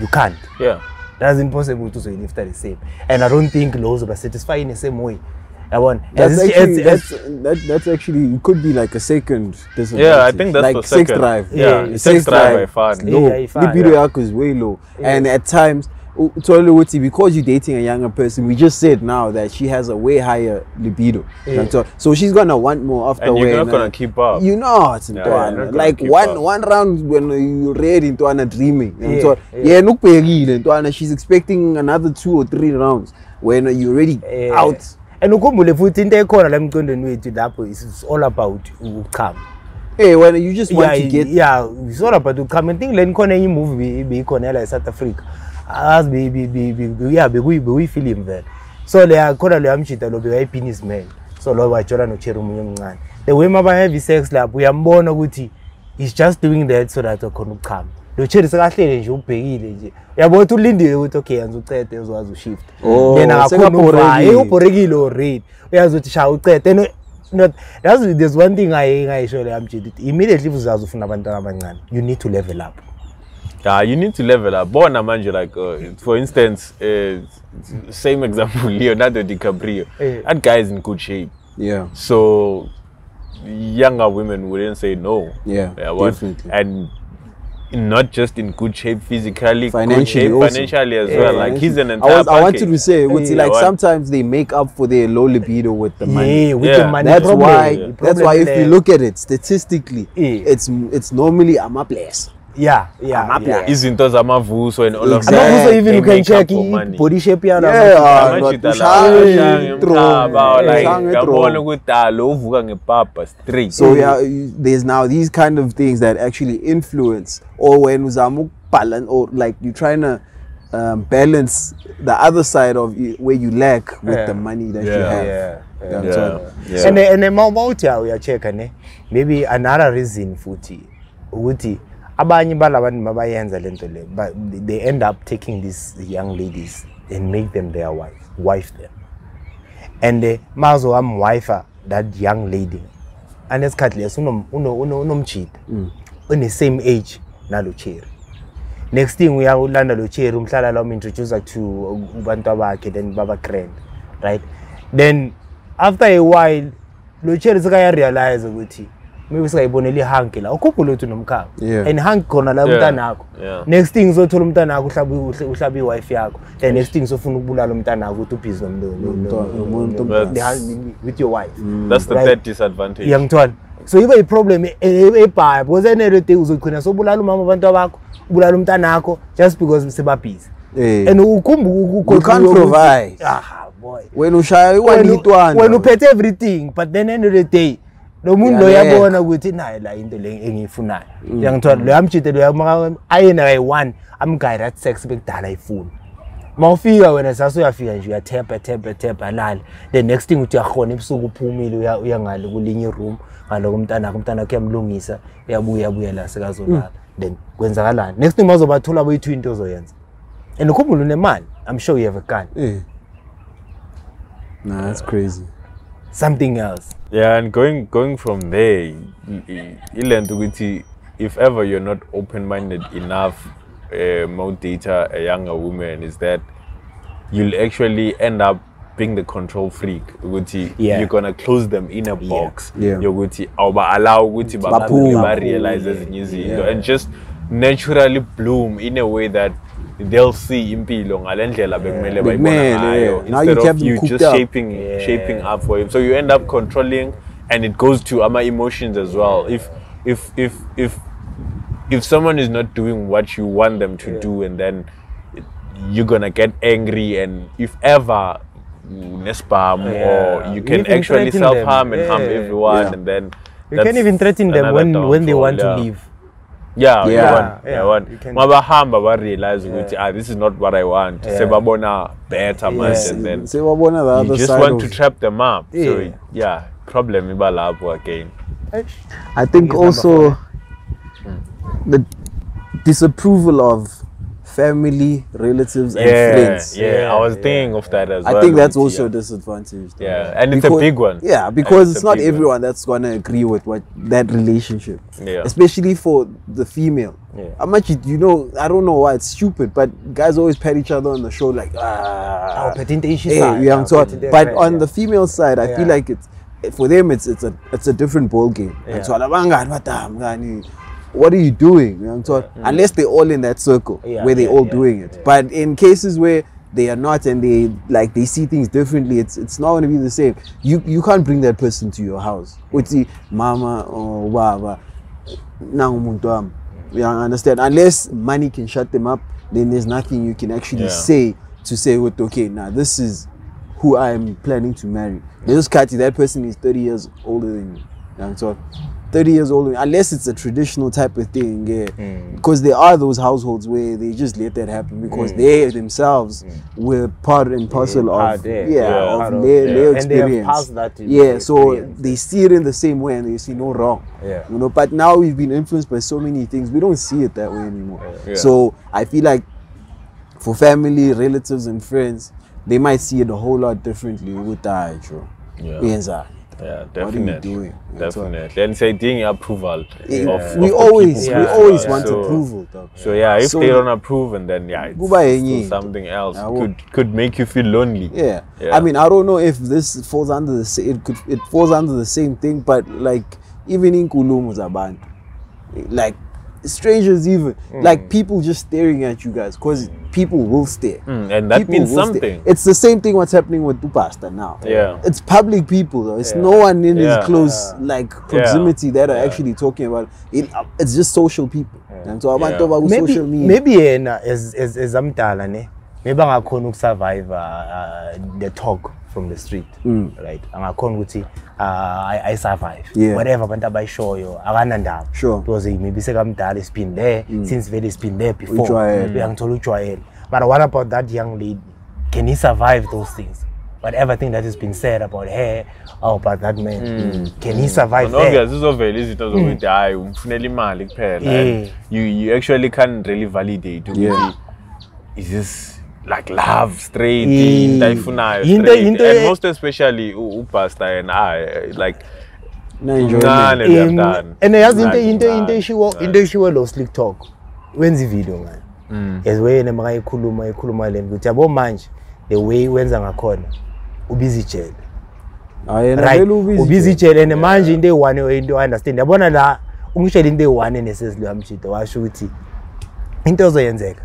You can't. Yeah. That's impossible to say if that is the same. And I don't think laws are satisfying the same way. I want that's as actually, as, that's, as, that, that's actually it could be like a second disadvantage. Yeah, I think that's like the sex second. drive. Yeah, yeah. sex drive by low. Yeah, libido yeah. is way low. Yeah. And at times because you're dating a younger person, we just said now that she has a way higher libido. Yeah. So, so she's gonna want more after. And you're not gonna keep up. You're not. Yeah, you're not like one up. one round when you're ready into Anna dreaming. Yeah. So, yeah. yeah. She's expecting another two or three rounds when you're already yeah. out. And it's all about who come. Hey, well, you just want yeah, to get. Yeah, it's all about who come. I think Len Coney move be Conella South Africa. As be be be be yeah be we be we feel him there. So they are called a lamchita lo be penis man. So lo wa chora no cherum young. The way my heavy sex lab we are more no guti. He's just doing that so that I can come. The chair is actually in your pay. Yeah, but to Lindy with okay and to tell us was to shift. Oh, then I could not regular rate. We have to shout that. Not that's there's one thing I I show lamchit. Immediately was as of Nabantan. You need to level up. Yeah, you need to level up. Born a man, like uh, for instance, uh, same example, Leonardo DiCaprio. Yeah. That guy is in good shape. Yeah. So younger women wouldn't say no. Yeah. yeah Definitely. And not just in good shape physically, financially, good shape, financially as yeah, well. Like he's an entire I, was, I wanted to say, yeah, yeah, like sometimes they make up for their low libido with the money. Yeah, with yeah. the money. That's problem, why. Yeah. That's why if you look at it statistically, yeah. it's it's normally amables. Yeah, yeah, yeah. Isn't those amavuso and all of that? Amavuso even you can check body shape and yeah. So yeah, there's now these kind of things that actually influence, or when uzamu balance, or like you're trying to um, balance the other side of you, where you lack with yeah. the money that yeah. you have. Yeah. Yeah. Yeah. Yeah. And yeah. and then we are checking maybe another reason for it. But they end up taking these young ladies and make them their wife, wife them. And they mazo am wife that young lady. And it's cut less uno uno uno cheat. On the same age, naluchir. Next thing we are Ulanda Luchir, Umsala Lom introduce her to Ubantawake, then Baba Kren. Right? Then after a while, Luchir is gonna realize Uti. Maybe it's like Bonelli Hankel, or Copolo to Numka, and Hankona Lamtanago. Next things of Tulumtanago, Usabi wife Yago, and next things of Funubula Lumtanago to peace them with your wife. That's the bad disadvantage. Young Twan. So, you have a problem, a pipe, was an everything Uzukuna, so Bulalum Vantavaco, Bulalum Tanaco, just because it's about peace. And Ukumbu could can't provide. Ah, boy. When you shy, when you pet everything, but then end of the day. No mundo yabona ukuthi naye la into le engiyifunayo. Ngiyangithola lo yamjide lo yamaka ayena kayi one amgirate sex bekudala ifuna. Mawufika wena saso uyafika nje uyathemba themba themba lana. The next thing uthi uyagona ebusuku uphumile uyangale kulinye room ngaloko umntana kumntana kuyamlungisa uyabuya buya la sekazolala. Then kwenzakalani? Next thing mazobathola boyi two into ozoyenza. And ukhumbula unemali. I'm sure you have a gun. Eh. Nah, that's crazy. Something else. Yeah, and going going from there, if ever you're not open-minded enough, uh, more data a younger woman is that you'll actually end up being the control freak. Yeah. You're gonna close them in a box. Yeah. You're going to allow realizes and just naturally bloom in a way that they'll see impilo ngalendlela bekumele bayibona instead of you just up. shaping yeah. shaping up for him. So you end up controlling, and it goes to ama emotions as well. If if if if if someone is not doing what you want them to yeah. do, and then it, you're gonna get angry, and if ever nespam yeah. or you can even actually self-harm them. and yeah. harm everyone yeah. and then you can even threaten them when when they want yeah. to leave. Yeah, yeah, yeah. Mabahamba realize which ah, this is not what I want. Sebabona better much, and then you just want to trap them up. Yeah. So yeah, problem ibalabo again. I think also the disapproval of family, relatives, and yeah, friends. Yeah, yeah, I was yeah. thinking of that as I well. I think that's also yeah. a disadvantage. Though. Yeah, and because, it's a big one. Yeah, because it's, it's not everyone one. that's going to agree with what that relationship. Yeah. Especially for the female. Yeah. How much, you know, I don't know why it's stupid, but guys always pat each other on the show like, ah. Hey, we haven't taught. But on the female side, I yeah. feel like it's, for them, it's it's a, it's a different ball game. Yeah. What are you doing? You know, I'm taught, yeah. unless they're all in that circle yeah, where they're yeah, all yeah, doing it. Yeah. But in cases where they are not and they like they see things differently, it's it's not going to be the same. You you can't bring that person to your house. Uthi mama or baba, you understand? Unless money can shut them up, then there's nothing you can actually yeah. say to say, okay, now this is who I'm planning to marry. This Kati, that person is thirty years older than you. You know, so thirty years old, unless it's a traditional type of thing, yeah. Mm. Because there are those households where they just let that happen because mm. they themselves mm. were part and parcel yeah, of, yeah, yeah, of their, yeah. their experience. And that yeah, their so experience. They see it in the same way and they see no wrong. Yeah. You know, but now we've been influenced by so many things, we don't see it that way anymore. Yeah. So I feel like for family, relatives, and friends, they might see it a whole lot differently with that. Yeah. Yeah, definitely. Definitely. And say ding approval. Yeah. Of, of we, always, yeah. we always we yeah. always want so, approval. Though. So yeah, if so, they don't approve, and then yeah, it's something else. Could could make you feel lonely. Yeah. yeah. I mean, I don't know if this falls under the same it could it falls under the same thing, but like even in Kulumu Zaban, like strangers even, mm. like people just staring at you guys, because people will stare. Mm. And that people means something. Stare. It's the same thing what's happening with Dupasta now. Yeah. It's public people though. It's yeah. no one in yeah. his close like proximity yeah. that are yeah. actually talking about it. It's just social people. Yeah. And so I want to talk about social media. Maybe as as as I'm telling, maybe I can survive uh, the talk from the street, mm. right? And I can't really, I survive. Yeah. Whatever, but I show you, I run and down. Sure. Because maybe second time it's been there mm. since very it's been there before. Mm. Mm. But what about that young lady? Can he survive those things? Whatever thing that has been said about her or about that man, mm. can he survive mm. that? Obviously, so very easy to die. Unfortunately, Malik pair. You you actually can't really validate. Yeah. Is this? Like love, straight, mm. taifunai, straight, and most especially Upasta and I, like, no, none of them done. And I into into into she was into she was lost slick talk. When's the video, man? As when I'm going to Kuluma, Kuluma language, about manch the way when's I'm going, ubusy child. Right, ubusy child, and the manch in the one you don't understand. The one that umsheli in the one necessarily amchita washuti. Into zoyenzeka.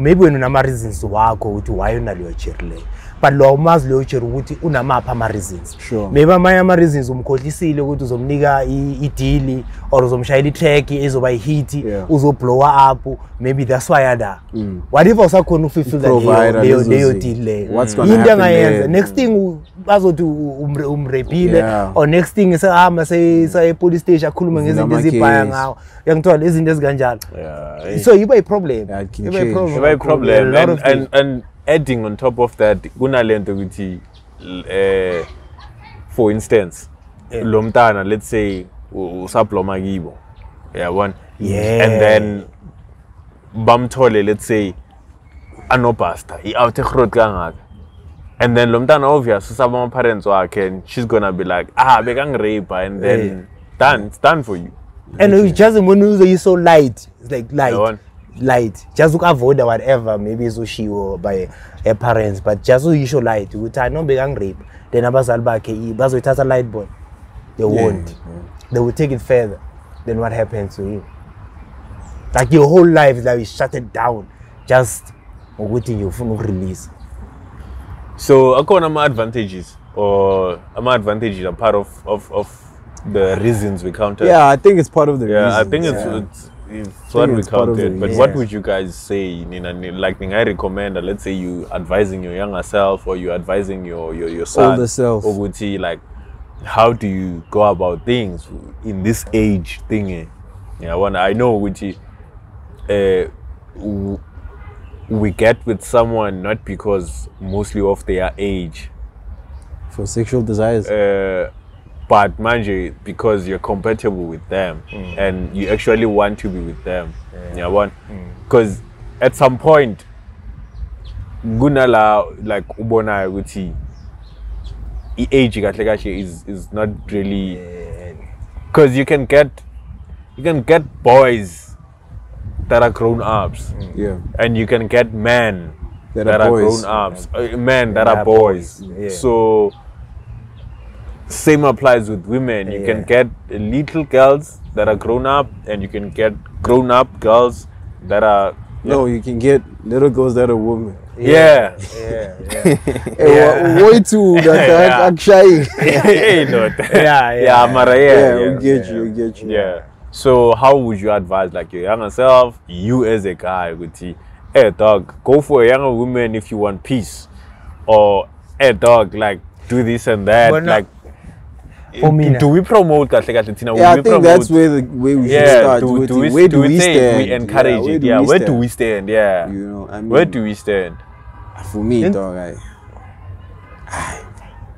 Maybe when unama reasons wako uti why unaliyo chirle, but lo mazlo chiru uti unama pama reasons. Sure. Maybe my ama reasons umkolisi ile uti zomniga itili or zomshayili treki ezoba hiti uzoplowa apu. Maybe that's why ada. Mm. Whatever usakonu feel that leo leo itile. What's gonna happen? Next thing bazo tu umre umrepile or next thing is ah masay say police station kulumenge zindezi bayanga. Yang tuwa zindezi ganjal. So you buy problem. You buy problem. problem and, and and adding on top of that uh, for instance yeah. let's say yeah one yeah and then bamthole let's say anopasta and then lomtana obviously parents can she's gonna be like ah begang rape and then stand stand for you and it's just when you so light it's like light light just look avoid whatever maybe it's she or by her parents but just so you show light you try not being rape then abazali bakhe bazoyithatha light boy they won't they will take it further then what happens to you like your whole life is like you shut it down just ukuthi ufuna ukurelease so akhona ama advantages or ama advantages are part of of of the reasons we counted yeah I think it's part of the yeah reasons. I think it's, yeah. it's It's what we counted, but yeah. what would you guys say? Like, I recommend, let's say you advising your younger self or you advising your your, your son, older self. Or would he, like, how do you go about things in this age thingy? Yeah, one I know would he, uh, we get with someone not because mostly of their age for sexual desires. Uh, But mind you, because you're compatible with them mm. and you actually want to be with them. Yeah, yeah one. Because mm. at some point, Gunala, like Ubona, Uti, age is is not really. Because you can get, you can get boys that are grown ups. Mm. Yeah. And you can get men that, that are, are grown ups, yeah. men that, that are, are boys. boys. Yeah. So. Same applies with women. You yeah. can get little girls that are grown up, and you can get grown up girls that are. No, yeah. you can get little girls that are women. Yeah. Yeah. Way too. I'm shy. Yeah. Yeah. Yeah. We get you. We get you. Yeah. So, how would you advise, like your younger self, you as a guy, with the, hey dog, go for a younger woman if you want peace, or hey dog, like do this and that, well, like. For me, do, do we promote that? Yeah, I think promote, that's where the way we should yeah, start. Do, do, do we, where do, do we, we stand? We encourage yeah, it. Yeah, where do we stand? Yeah, you know, I mean, where do we stand? For me, and dog, I,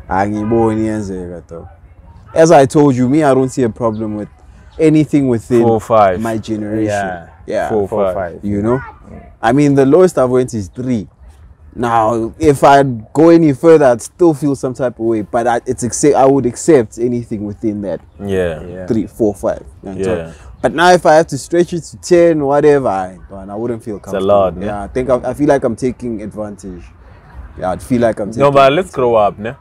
I, as I told you, me, I don't see a problem with anything within four, five. my generation. Yeah, yeah, four, four five. five. You know, yeah. I mean, the lowest I've went is three. Now, if I go any further, I'd still feel some type of way. But I, it's accept, I would accept anything within that. Yeah, yeah. Three, four, five. Yeah. So, but now, if I have to stretch it to ten, whatever, I, I wouldn't feel comfortable. It's a lot. Yeah, no? I think I, I feel like I'm taking advantage. Yeah, I feel like I'm taking. No, but let's grow up, ne?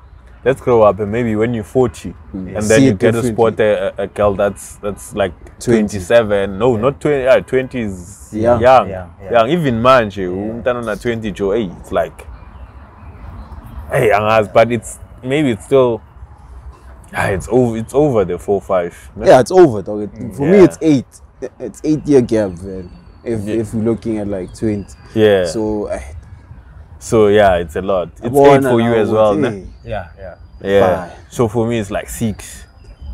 let's grow up and maybe when you're forty, mm. and then you get to spot a, a girl that's that's like twenty-seven. No, yeah. not twenty. Yeah, twenty is young. Young. Yeah, yeah. young. Even man, she yeah. twenty, Joe. Hey, it's like, hey, young ass, but it's maybe it's still. Ah, it's over. It's over the four five. No? Yeah, it's over, dog. It, for yeah. me, it's eight. It's eight year gap, man. If yeah. if you're looking at like twenty. Yeah. So. Uh, so yeah, it's a lot. It's well, eight no, for you no, as well, no? Yeah, yeah. Yeah. Bye. So for me, it's like six.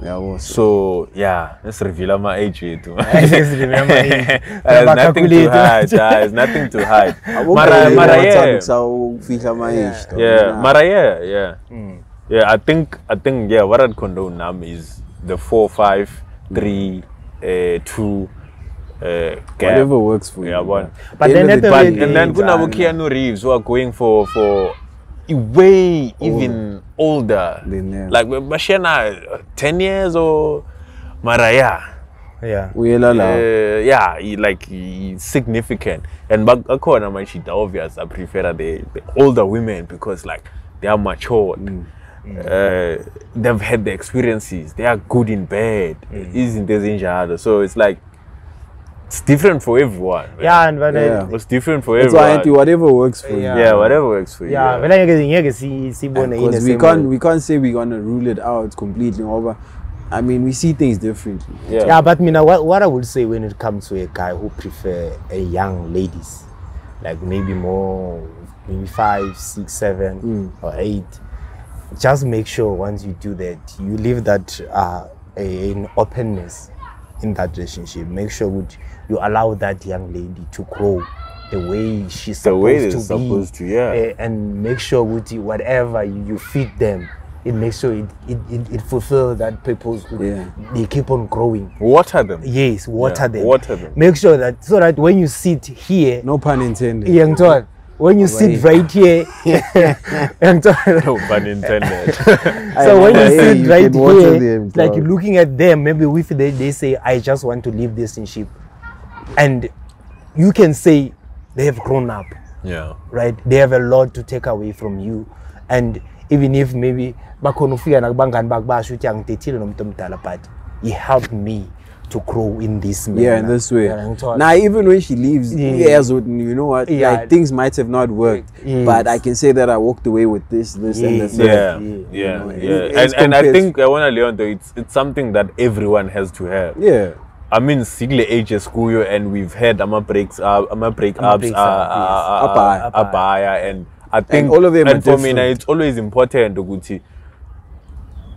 Yeah. Well, so. so yeah, let's reveal my age here too. Remember, there's nothing to hide. There's nothing to hide. Mara, mara, yeah. Yeah, mara, yeah, yeah. Mm. Yeah, I think I think yeah. What I'd condone now is the four, five, three, uh, two, uh, gap. Whatever works for yeah, you. Yeah, one. But then at the but, and then Kunabu Keanu Reeves who are going for for way Old. even older. Linear. Like Bashena, ten years or Maraya. Yeah. Uh, yeah, like significant. And back according to my obvious, I prefer the, the older women because like they are matured. Mm. Uh, they've had the experiences. They are good in bed. Isn't this So it's like it's different for everyone. Right? Yeah, and when yeah. I, it's different for everyone. That's why whatever works for yeah. you. Yeah, whatever works for yeah. you. Yeah, when I get see see we can't way. we can't say we're gonna rule it out completely. Over, I mean we see things differently. Yeah, yeah but Mina, what what I would say when it comes to a guy who prefer a young ladies, like maybe more, maybe five, six, seven, mm. or eight. Just make sure once you do that, you leave that uh, a, an openness in that relationship. Make sure would you allow that young lady to grow the way she's the supposed way to be. Supposed to, yeah. Uh, and make sure would you, whatever you, you feed them, it makes sure it it, it, it fulfills that purpose. Yeah. They keep on growing. Water them. Yes, water yeah, them. Water them. Make sure that so that when you sit here, no pun intended. Young talk. When you sit right here, and no pun intended. So when you sit you right here, them, like you're looking at them, maybe if they, they say, I just want to leave this in ship. And you can say they have grown up. Yeah. Right? They have a lot to take away from you. And even if maybe you helped me to grow in this manner. Yeah, in this way. Now, nah, even when she leaves, yeah. years old, you know what? Yeah. Like, things might have not worked, yes. but I can say that I walked away with this, this, yes. and this. Yeah, yeah, yeah. yeah. yeah. And, and I think I want to learn though. It's it's something that everyone has to have. Yeah. I mean, single age is cool, and we've had ama breaks, uh, ama break ama ups, breaks, uh, uh, uh, uh, and I think and all of them. And for me, it's always important to guti.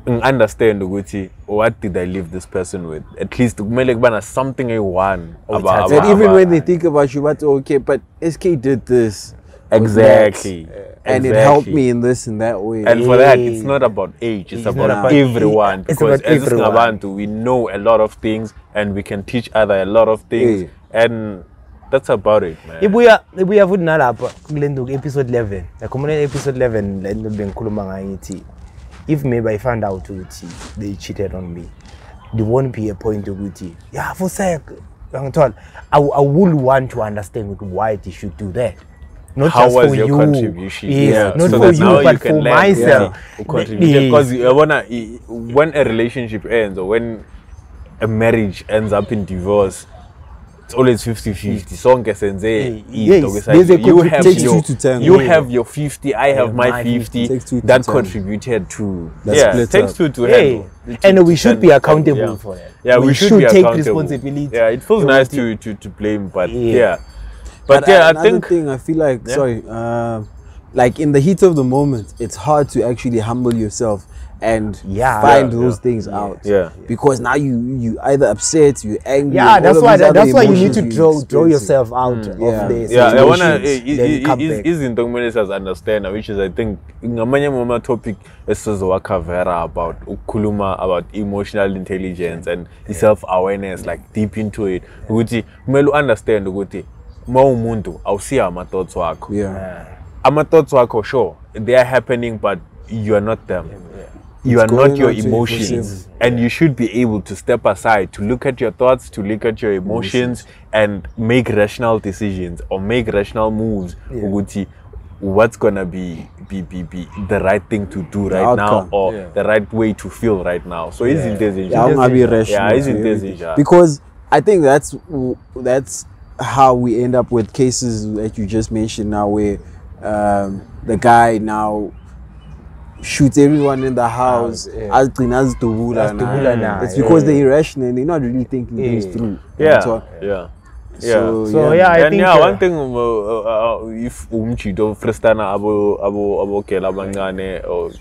Understand Uguti, what did I leave this person with? At least something I want about that. Even when they think about you, but okay, but S K did this. Exactly. That, and exactly. it helped me in this and that way. And yeah. for that, it's not about age, it's, it's about not. everyone. It's because about as everyone. Ngabantu, we know a lot of things and we can teach other a lot of things. Yeah. And that's about it, man. If we are, if we have episode eleven, the community episode eleven, if maybe I found out they cheated on me, there won't be a point to go yeah, for sake, I, I would want to understand why they should do that. Not How just was for your you. contribution? Yes, yeah. Not so for you, but you for myself. Because yeah. yes. when a relationship ends or when a marriage ends up in divorce, it's always fifty fifty. Song Sensei, you have your you have your fifty. I have yeah, my fifty. fifty that contributed to that yeah. Takes two to yeah. handle, and we should be accountable yeah. for that. Yeah, we, we should, should be take responsibility. Yeah, it feels nice to, to to blame, but yeah, yeah. but, but yeah, I think thing I feel like yeah. sorry, uh, like in the heat of the moment, it's hard to actually humble yourself and yeah, find yeah, those yeah, things yeah, out yeah, yeah because now you you either upset, you're angry, yeah that's why that, that's why you need to draw draw yourself out mm, yeah. of this yeah I wanna isn't the ministers understand which is I think ngamanye mama topic esizowakhavera about ukukhuluma about emotional intelligence and yeah. self awareness yeah. like deep into it ukuthi kumele understand ukuthi mawumuntu awusiya ama thoughts wakho yeah ama thoughts wakho sure they are happening but you are not them yeah. You it's are not your emotions, and you should be able to step aside to look at your thoughts, to look at your emotions, and make rational decisions or make rational moves. Yeah. what's gonna be be be, be the right thing to do right now, or yeah. the right way to feel right now. So is it this? Yeah, I'm gonna be rational. Yeah, is it this? Because I think that's that's how we end up with cases that you just mentioned now, where um, the guy now shoots everyone in the house. Yeah. It's because yeah. they're irrational and they're not really thinking yeah. things through. Yeah, so, yeah. Yeah. So, so yeah, yeah I and think yeah, uh, one thing uh, uh, if umchi do fristana abo abo abo kela bangane or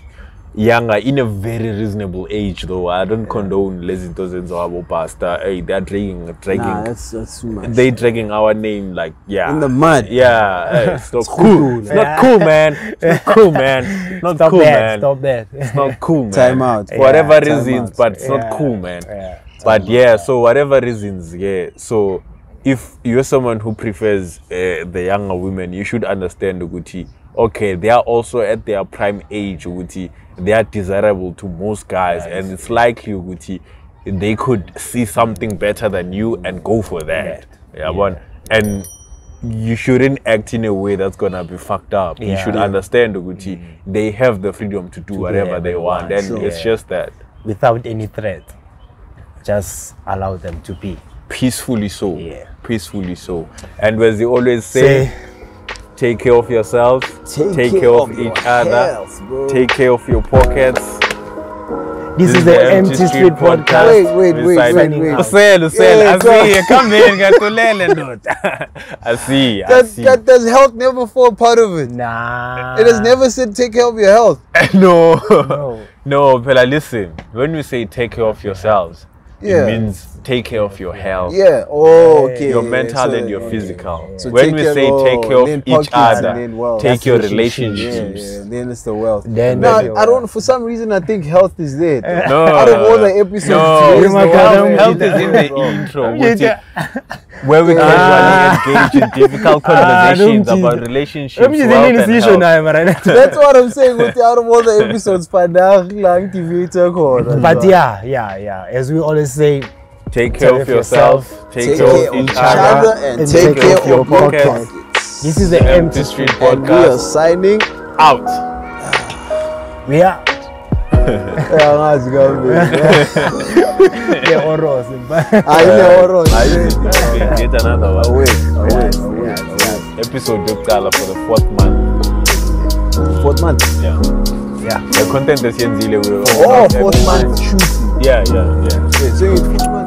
younger in a very reasonable age though. I don't yeah. condone lazy dozens or abo pasta. Hey, they're dragging, dragging. Nah, that's that's too much. They dragging our name like yeah in the mud. Yeah, hey, it's not it's cool. It's not cool, man. It's not cool, man. Not Stop cool, that. man. Stop that. It's not cool, man. Time out. For whatever yeah, reasons, out. but it's yeah. not cool, man. Yeah. But yeah, out. so whatever reasons, yeah. So. If you're someone who prefers uh, the younger women, you should understand, Uguti, okay, they are also at their prime age, Uguti, they are desirable to most guys, yes. and it's likely, Uguti, they could see something better than you and go for that. Yeah. Yeah. And you shouldn't act in a way that's going to be fucked up. Yeah. You should understand, Uguti, mm-hmm. they have the freedom to do to whatever they want, and so, it's yeah. just that. Without any threat, just allow them to be. Peacefully so, yeah. peacefully so. And as they always say, say take care of yourselves, take, take care, care of, of each other, health, take care of your pockets. This, this is the Empty Street, Street Podcast. podcast. Wait, wait, wait, wait, wait. Lucelle, Lucelle, I see come in, I see, I see. That, does health never form part of it? Nah. It has never said take care of your health. no. No, no, Pella, listen, when we say take care of yourselves, yeah. it means take care of your health. Yeah. Oh, okay. Your mental so, and your physical. Yeah, yeah. So when we say of, take care of each other, take That's your relationships. Yeah, yeah. Then it's the wealth. Then no, I, I don't. For some reason, I think health is there. No. Out of all the episodes, no, no, health, health is in the intro, where we can engage in difficult conversations about relationships. That's what I'm saying. Out of all the episodes, but yeah, yeah, yeah. As we always say. Take care, care of yourself, yourself take, take care of each other, and, and take, take care, care of your pockets. pockets. This is the Empty Street Podcast. And we are signing out. We are. Episode Doctor for the fourth month. Fourth month? Yeah. Yeah. The content is here in Zile. Oh, fourth month. Yeah, yeah, yeah.